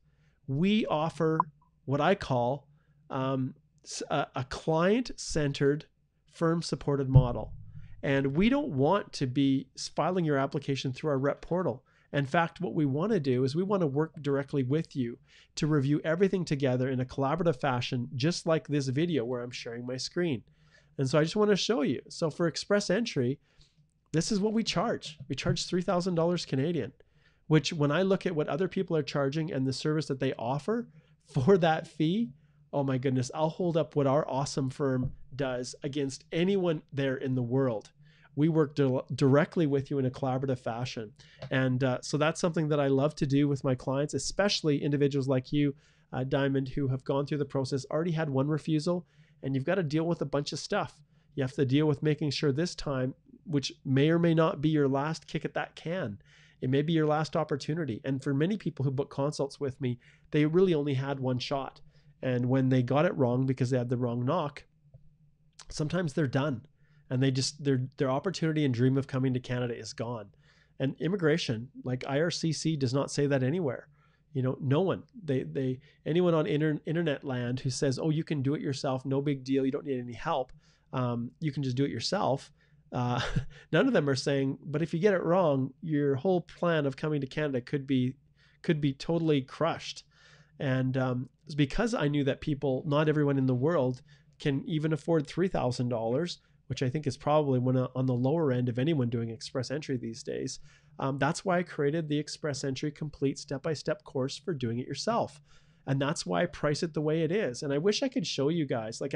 We offer what I call a client-centered, firm-supported model. And we don't want to be filing your application through our rep portal. In fact, what we want to do is we want to work directly with you to review everything together in a collaborative fashion, just like this video where I'm sharing my screen. And so I just want to show you. So for Express Entry, this is what we charge. We charge $3,000 Canadian, which when I look at what other people are charging and the service that they offer for that fee, oh my goodness, I'll hold up what our awesome firm does against anyone there in the world. We work directly with you in a collaborative fashion. And so that's something that I love to do with my clients, especially individuals like you, Diamond, who have gone through the process, already had one refusal, and you've got to deal with a bunch of stuff. You have to deal with making sure this time, which may or may not be your last kick at that can. It may be your last opportunity. And for many people who book consults with me, they really only had one shot. And when they got it wrong because they had the wrong knock, sometimes they're done. And they just, their opportunity and dream of coming to Canada is gone. And immigration, like IRCC, does not say that anywhere. You know, no one, anyone on internet land who says, oh, you can do it yourself, no big deal, you don't need any help, you can just do it yourself. None of them are saying, but if you get it wrong, your whole plan of coming to Canada could be totally crushed. And it's because I knew that people, not everyone in the world can even afford $3,000, which I think is probably on the lower end of anyone doing Express Entry these days. That's why I created the Express Entry complete step-by-step course for doing it yourself. And that's why I price it the way it is. And I wish I could show you guys, like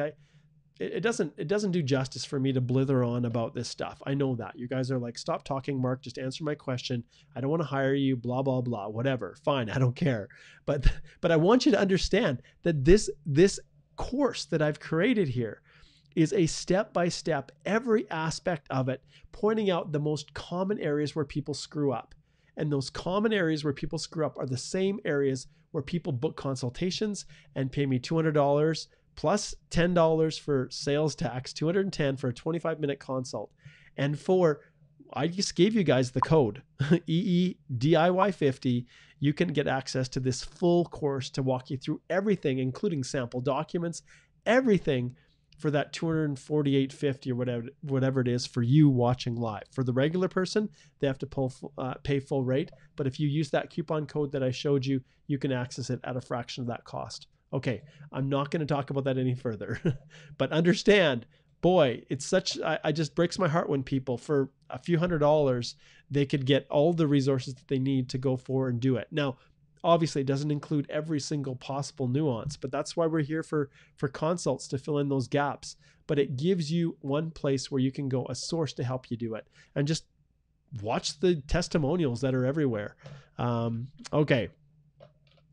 it doesn't do justice for me to blither on about this stuff. I know that you guys are like, stop talking, Mark, just answer my question. I don't want to hire you, blah, blah, blah, whatever. Fine. I don't care. But I want you to understand that this course that I've created here is a step-by-step, every aspect of it, pointing out the most common areas where people screw up. And those common areas where people screw up are the same areas where people book consultations and pay me $200 plus $10 for sales tax, $210 for a 25-minute consult. And I just gave you guys the code, EEDIY50. You can get access to this full course to walk you through everything, including sample documents, everything, for that $248.50 or whatever it is for you watching live. For the regular person, they have to pay full rate. But if you use that coupon code that I showed you, you can access it at a fraction of that cost. Okay, I'm not going to talk about that any further. But understand, boy, it's such, I just breaks my heart when people, for a few $100s, they could get all the resources that they need to go for and do it. Now, obviously, it doesn't include every single possible nuance, but that's why we're here for consults, to fill in those gaps. But it gives you one place where you can go, a source to help you do it. And just watch the testimonials that are everywhere. Okay,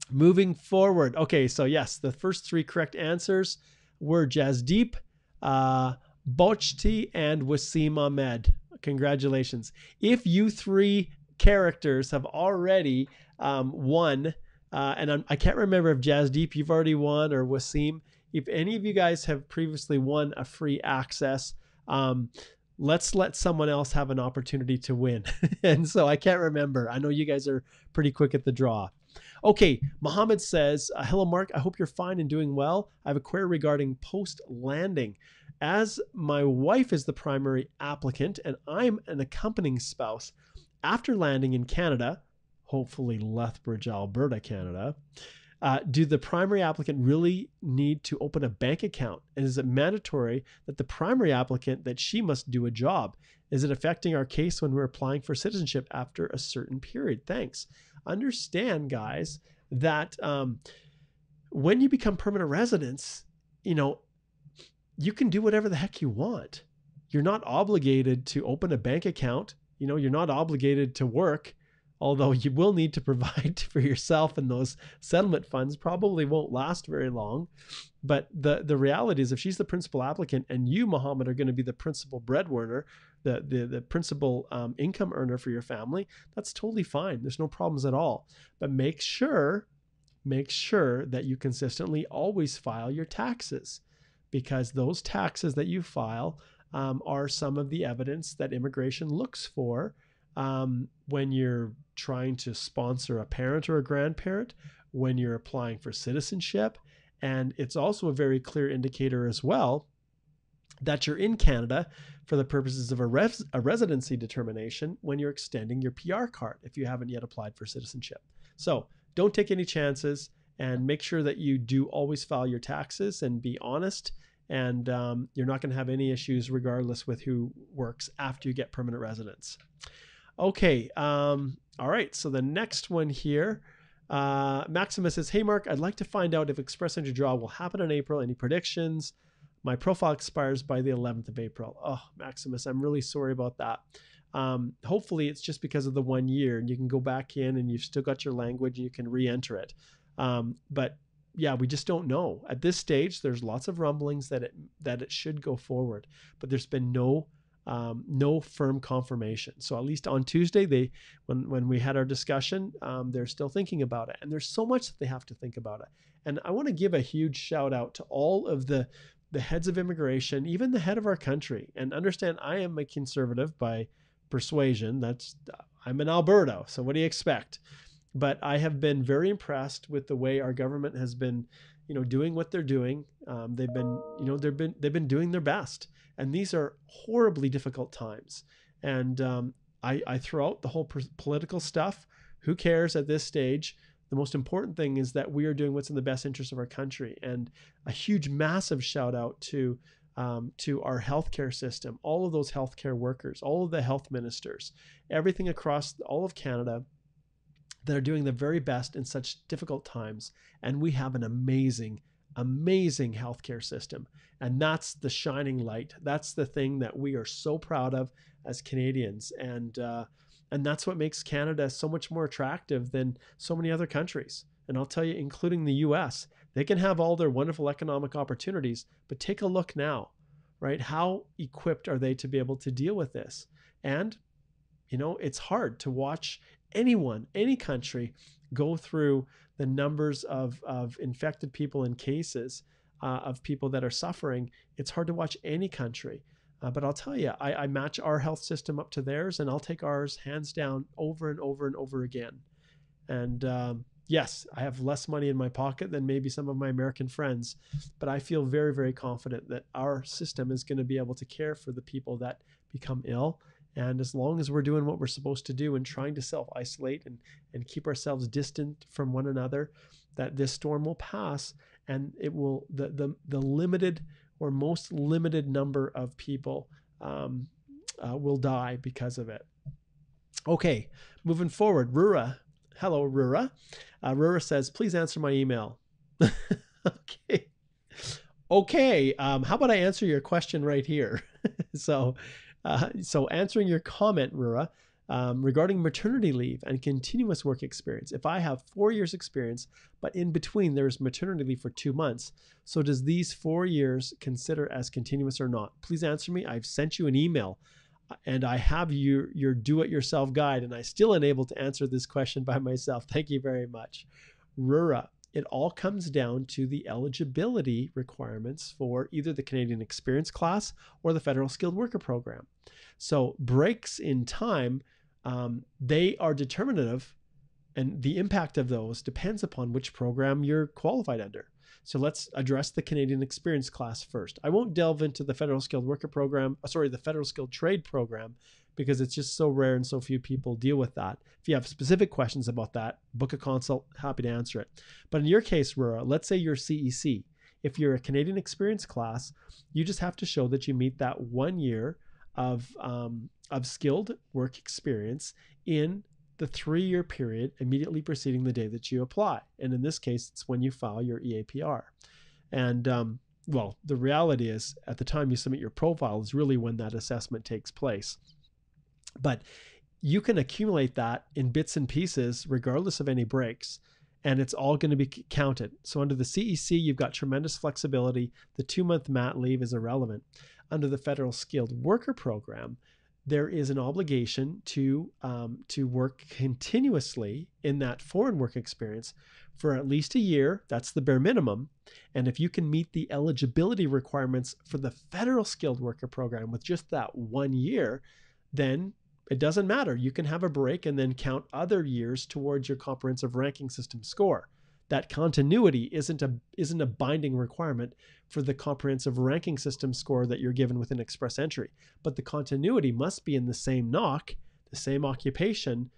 moving forward. Okay, so yes, the first three correct answers were Jasdeep, Bochti, and Wasim Ahmed. Congratulations. If you three characters have already won, and I can't remember if Jasdeep, you've already won, or Wasim, if any of you guys have previously won a free access, let's let someone else have an opportunity to win. And so I can't remember. I know you guys are pretty quick at the draw. Okay, Mohammed says, hello, Mark. I hope you're fine and doing well. I have a query regarding post-landing. As my wife is the primary applicant and I'm an accompanying spouse, after landing in Canada, hopefully Lethbridge, Alberta, Canada, do the primary applicant really need to open a bank account? And is it mandatory that the primary applicant, that she must do a job? Is it affecting our case when we're applying for citizenship after a certain period? Thanks. Understand, guys, that when you become permanent residents, you know, you can do whatever the heck you want. You're not obligated to open a bank account. You know, you're not obligated to work. Although you will need to provide for yourself, and those settlement funds probably won't last very long. But the reality is, if she's the principal applicant and you, Mohammed, are going to be the principal breadwinner, the principal income earner for your family, that's totally fine. There's no problems at all. But make sure that you consistently always file your taxes, because those taxes that you file are some of the evidence that immigration looks for when you're trying to sponsor a parent or a grandparent, when you're applying for citizenship. And it's also a very clear indicator as well that you're in Canada for the purposes of a residency determination when you're extending your PR card if you haven't yet applied for citizenship. So don't take any chances, and make sure that you do always file your taxes and be honest. And you're not going to have any issues regardless with who works after you get permanent residence. Okay. All right. So the next one here, Maximus says, hey, Mark, I'd like to find out if Express Entry Draw will happen in April. Any predictions? My profile expires by the 11th of April. Oh, Maximus, I'm really sorry about that. Hopefully it's just because of the 1 year and you can go back in and you've still got your language and you can re-enter it. But yeah, we just don't know. At this stage, there's lots of rumblings that it should go forward, but there's been no firm confirmation. So at least on Tuesday, when we had our discussion, they're still thinking about it, and there's so much that they have to think about it. And I want to give a huge shout out to all of the heads of immigration, even the head of our country. And understand, I am a conservative by persuasion. I'm in Alberta, so what do you expect? But I have been very impressed with the way our government has been, doing what they're doing. They've been doing their best. And these are horribly difficult times. And I throw out the whole political stuff. Who cares at this stage? The most important thing is that we are doing what's in the best interest of our country. And a huge, massive shout out to our healthcare system, all of those healthcare workers, all of the health ministers, everything across all of Canada, that are doing the very best in such difficult times. And we have an amazing, amazing healthcare system. And that's the shining light. That's the thing that we are so proud of as Canadians. And that's what makes Canada so much more attractive than so many other countries. And I'll tell you, including the US, they can have all their wonderful economic opportunities, but take a look now, right? How equipped are they to be able to deal with this? And, it's hard to watch anyone, any country, go through the numbers of infected people and cases of people that are suffering. It's hard to watch any country. But I'll tell you, I match our health system up to theirs, and I'll take ours hands down over and over and over again. And yes, I have less money in my pocket than maybe some of my American friends, but I feel very, very confident that our system is going to be able to care for the people that become ill. And as long as we're doing what we're supposed to do and trying to self-isolate and keep ourselves distant from one another, that this storm will pass, and it will, the limited or most limited number of people will die because of it. Okay, moving forward, Rura. Hello, Rura. Rura says, please answer my email. Okay. Okay, how about I answer your question right here? So answering your comment, Rura, regarding maternity leave and continuous work experience. If I have 4 years experience, but in between there's maternity leave for 2 months. So does these 4 years consider as continuous or not? Please answer me. I've sent you an email, and I have your do-it-yourself guide, and I still unable to answer this question by myself. Thank you very much, Rura. It all comes down to the eligibility requirements for either the Canadian Experience Class or the Federal Skilled Worker Program. So breaks in time, they are determinative, and the impact of those depends upon which program you're qualified under. So let's address the Canadian Experience Class first. I won't delve into the Federal Skilled Worker Program, sorry, the Federal Skilled Trade Program, because it's just so rare and so few people deal with that. If you have specific questions about that, book a consult, happy to answer it. But in your case, Rura, let's say you're CEC. If you're a Canadian Experience Class, you just have to show that you meet that 1 year of skilled work experience in the 3-year period immediately preceding the day that you apply. And in this case, it's when you file your EAPR. And well, the reality is at the time you submit your profile is really when that assessment takes place. But you can accumulate that in bits and pieces, regardless of any breaks, and it's all going to be counted. So under the CEC, you've got tremendous flexibility. The 2-month mat leave is irrelevant. Under the Federal Skilled Worker Program, there is an obligation to work continuously in that foreign work experience for at least a year. That's the bare minimum. And if you can meet the eligibility requirements for the Federal Skilled Worker Program with just that 1 year, then it doesn't matter. You can have a break and then count other years towards your comprehensive ranking system score. That continuity isn't a binding requirement for the comprehensive ranking system score that you're given with an Express Entry. But the continuity must be in the same NOC, the same occupation,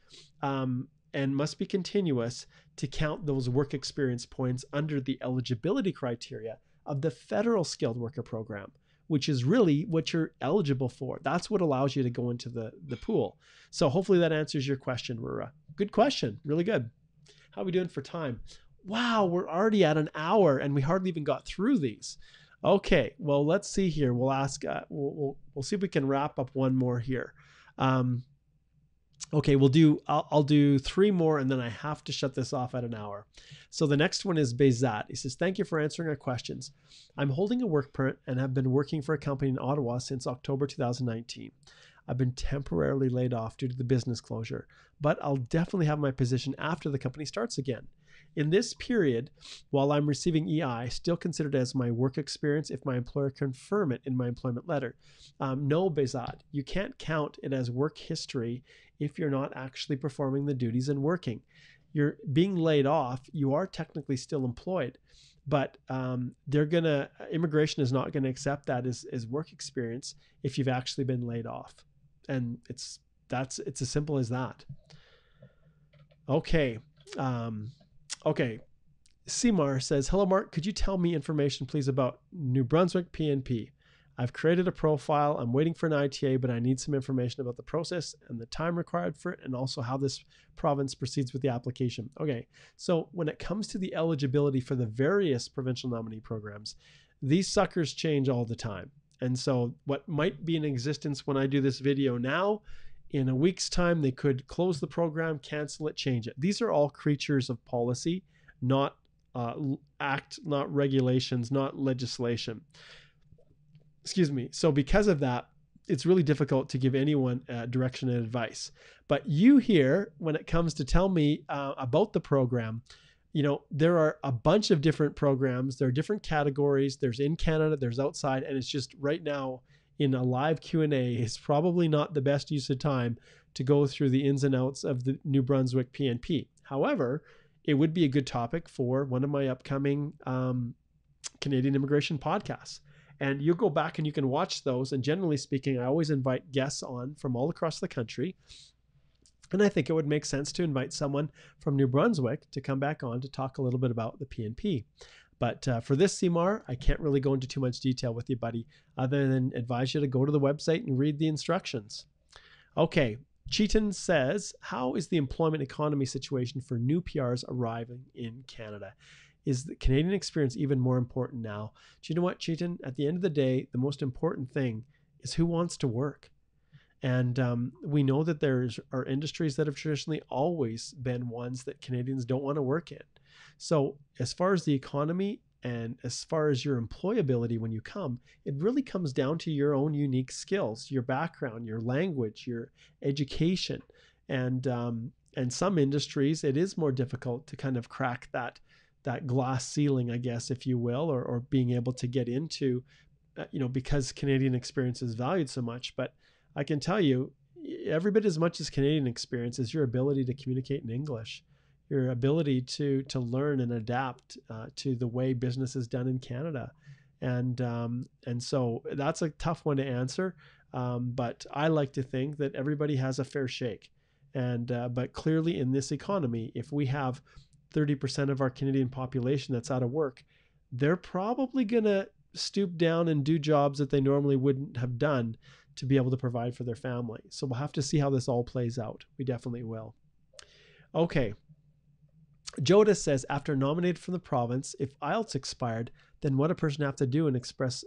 and must be continuous to count those work experience points under the eligibility criteria of the Federal Skilled Worker Program, which is really what you're eligible for. That's what allows you to go into the pool. So hopefully that answers your question, Rura. Good question, really good. How are we doing for time? Wow, we're already at an hour and we hardly even got through these. Okay, well, let's see here. We'll ask, we'll see if we can wrap up one more here. Okay, I'll do three more and then I have to shut this off at an hour. So the next one is Bezat. He says, thank you for answering our questions. I'm holding a work permit and have been working for a company in Ottawa since October 2019. I've been temporarily laid off due to the business closure, but I'll definitely have my position after the company starts again. In this period, while I'm receiving EI, still considered as my work experience if my employer confirm it in my employment letter. No, Bezat, you can't count it as work history if you're not actually performing the duties and working. You're being laid off, you are technically still employed, but immigration is not gonna accept that as work experience if you've actually been laid off. And it's as simple as that. Okay. Okay, Seymour says, hello, Mark, could you tell me information, please, about New Brunswick PNP? I've created a profile. I'm waiting for an ITA, but I need some information about the process and the time required for it and also how this province proceeds with the application. Okay, so when it comes to the eligibility for the various provincial nominee programs, these suckers change all the time. And so what might be in existence when I do this video now, in a week's time, they could close the program, cancel it, change it. These are all creatures of policy, not act, not regulations, not legislation. Excuse me. So because of that, it's really difficult to give anyone direction and advice. But you here, when it comes to tell me about the program, you know, there are a bunch of different programs. There are different categories. There's in Canada, there's outside, and it's just right now, in a live Q&A, is probably not the best use of time to go through the ins and outs of the New Brunswick PNP. However, it would be a good topic for one of my upcoming Canadian immigration podcasts. And you go back and you can watch those. And generally speaking, I always invite guests on from all across the country. And I think it would make sense to invite someone from New Brunswick to come back on to talk a little bit about the PNP. But for this, Seymour, I can't really go into too much detail with you, buddy, other than advise you to go to the website and read the instructions. Okay, Cheetan says, how is the employment economy situation for new PRs arriving in Canada? Is the Canadian experience even more important now? Do you know what, Cheetan? At the end of the day, the most important thing is who wants to work. And we know that there are industries that have traditionally always been ones that Canadians don't want to work in. So as far as the economy and as far as your employability when you come, it really comes down to your own unique skills, your background, your language, your education. And some industries, it is more difficult to kind of crack that glass ceiling, I guess, if you will, or being able to get into, you know, because Canadian experience is valued so much. But I can tell you, every bit as much as Canadian experience is your ability to communicate in English, your ability to learn and adapt to the way business is done in Canada. And so that's a tough one to answer. But I like to think that everybody has a fair shake. But clearly in this economy, if we have 30% of our Canadian population that's out of work, they're probably going to stoop down and do jobs that they normally wouldn't have done to be able to provide for their family. So we'll have to see how this all plays out. We definitely will. Okay. Joda says, after nominated from the province, if IELTS expired, then what a person have to do in express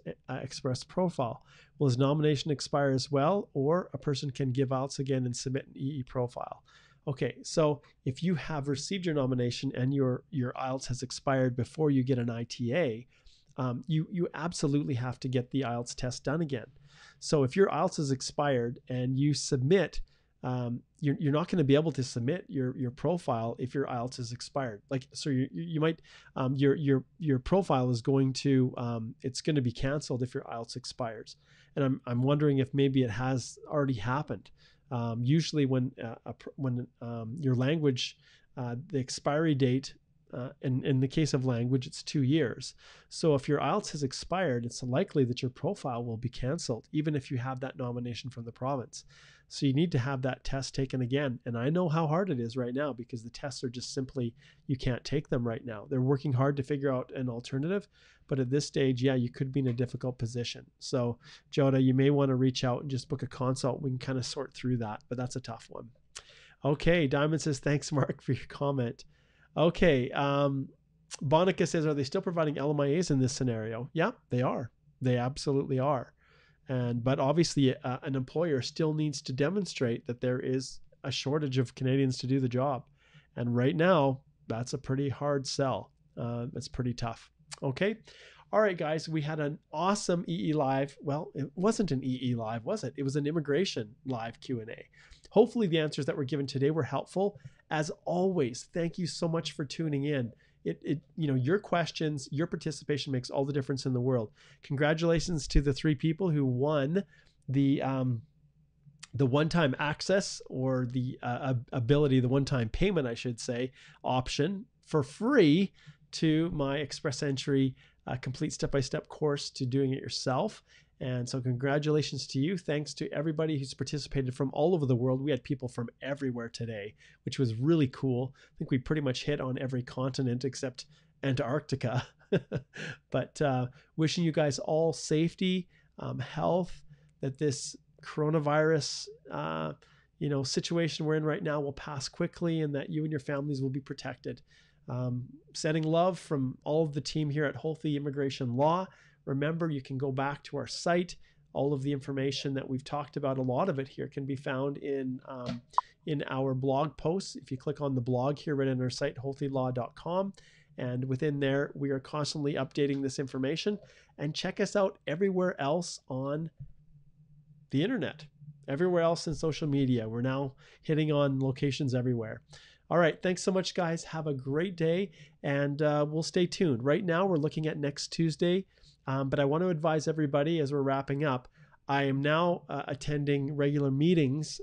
profile? Will his nomination expire as well, or a person can give IELTS again and submit an EE profile? Okay, so if you have received your nomination and your IELTS has expired before you get an ITA, you absolutely have to get the IELTS test done again. So if your IELTS is expired and you submit, you're not going to be able to submit your profile if your IELTS is expired. Like, so you might, your profile is going to, it's going to be canceled if your IELTS expires. And I'm wondering if maybe it has already happened. Usually when your language, the expiry date, in the case of language, it's 2 years. So if your IELTS has expired, it's likely that your profile will be canceled, even if you have that nomination from the province. So you need to have that test taken again. And I know how hard it is right now, because the tests are just simply, you can't take them right now. They're working hard to figure out an alternative. But at this stage, yeah, you could be in a difficult position. So Joda, you may want to reach out and just book a consult. We can kind of sort through that, but that's a tough one. Okay, Diamond says, thanks, Mark, for your comment. Okay, Bonica says, are they still providing LMIAs in this scenario? Yeah, they are. They absolutely are. But obviously an employer still needs to demonstrate that there is a shortage of Canadians to do the job. And right now, that's a pretty hard sell. It's pretty tough. Okay. All right, guys, we had an awesome EE Live. Well, it wasn't an EE Live, was it? It was an Immigration Live Q&A. Hopefully the answers that were given today were helpful. As always, thank you so much for tuning in. You know, your questions, your participation makes all the difference in the world. Congratulations to the 3 people who won the one-time access, or the ability, the one-time payment, I should say, option for free to my Express Entry complete step-by-step course to doing it yourself. And so congratulations to you. Thanks to everybody who's participated from all over the world. We had people from everywhere today, which was really cool. I think we pretty much hit on every continent except Antarctica. But wishing you guys all safety, health, that this coronavirus you know, situation we're in right now will pass quickly, and that you and your families will be protected. Sending love from all of the team here at Holthe Immigration Law. Remember, you can go back to our site. All of the information that we've talked about, a lot of it here, can be found in our blog posts. If you click on the blog here right on our site, holthelaw.com, and within there, we are constantly updating this information. And check us out everywhere else on the internet, everywhere else in social media. We're now hitting on locations everywhere. All right, thanks so much, guys. Have a great day, and we'll stay tuned. Right now, we're looking at next Tuesday. But I want to advise everybody as we're wrapping up, I am now attending regular meetings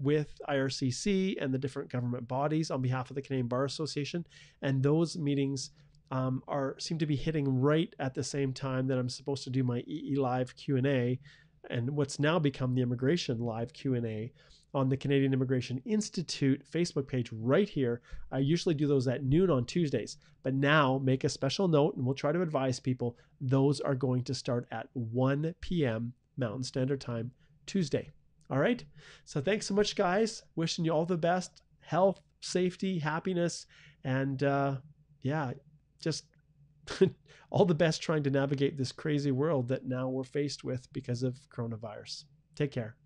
with IRCC and the different government bodies on behalf of the Canadian Bar Association. And those meetings seem to be hitting right at the same time that I'm supposed to do my EE Live Q&A, and what's now become the Immigration Live Q&A on the Canadian Immigration Institute Facebook page right here. I usually do those at noon on Tuesdays, but now make a special note, and we'll try to advise people, those are going to start at 1 p.m. Mountain Standard Time Tuesday. All right. So thanks so much, guys. Wishing you all the best, health, safety, happiness, and yeah, just all the best trying to navigate this crazy world that now we're faced with because of coronavirus. Take care.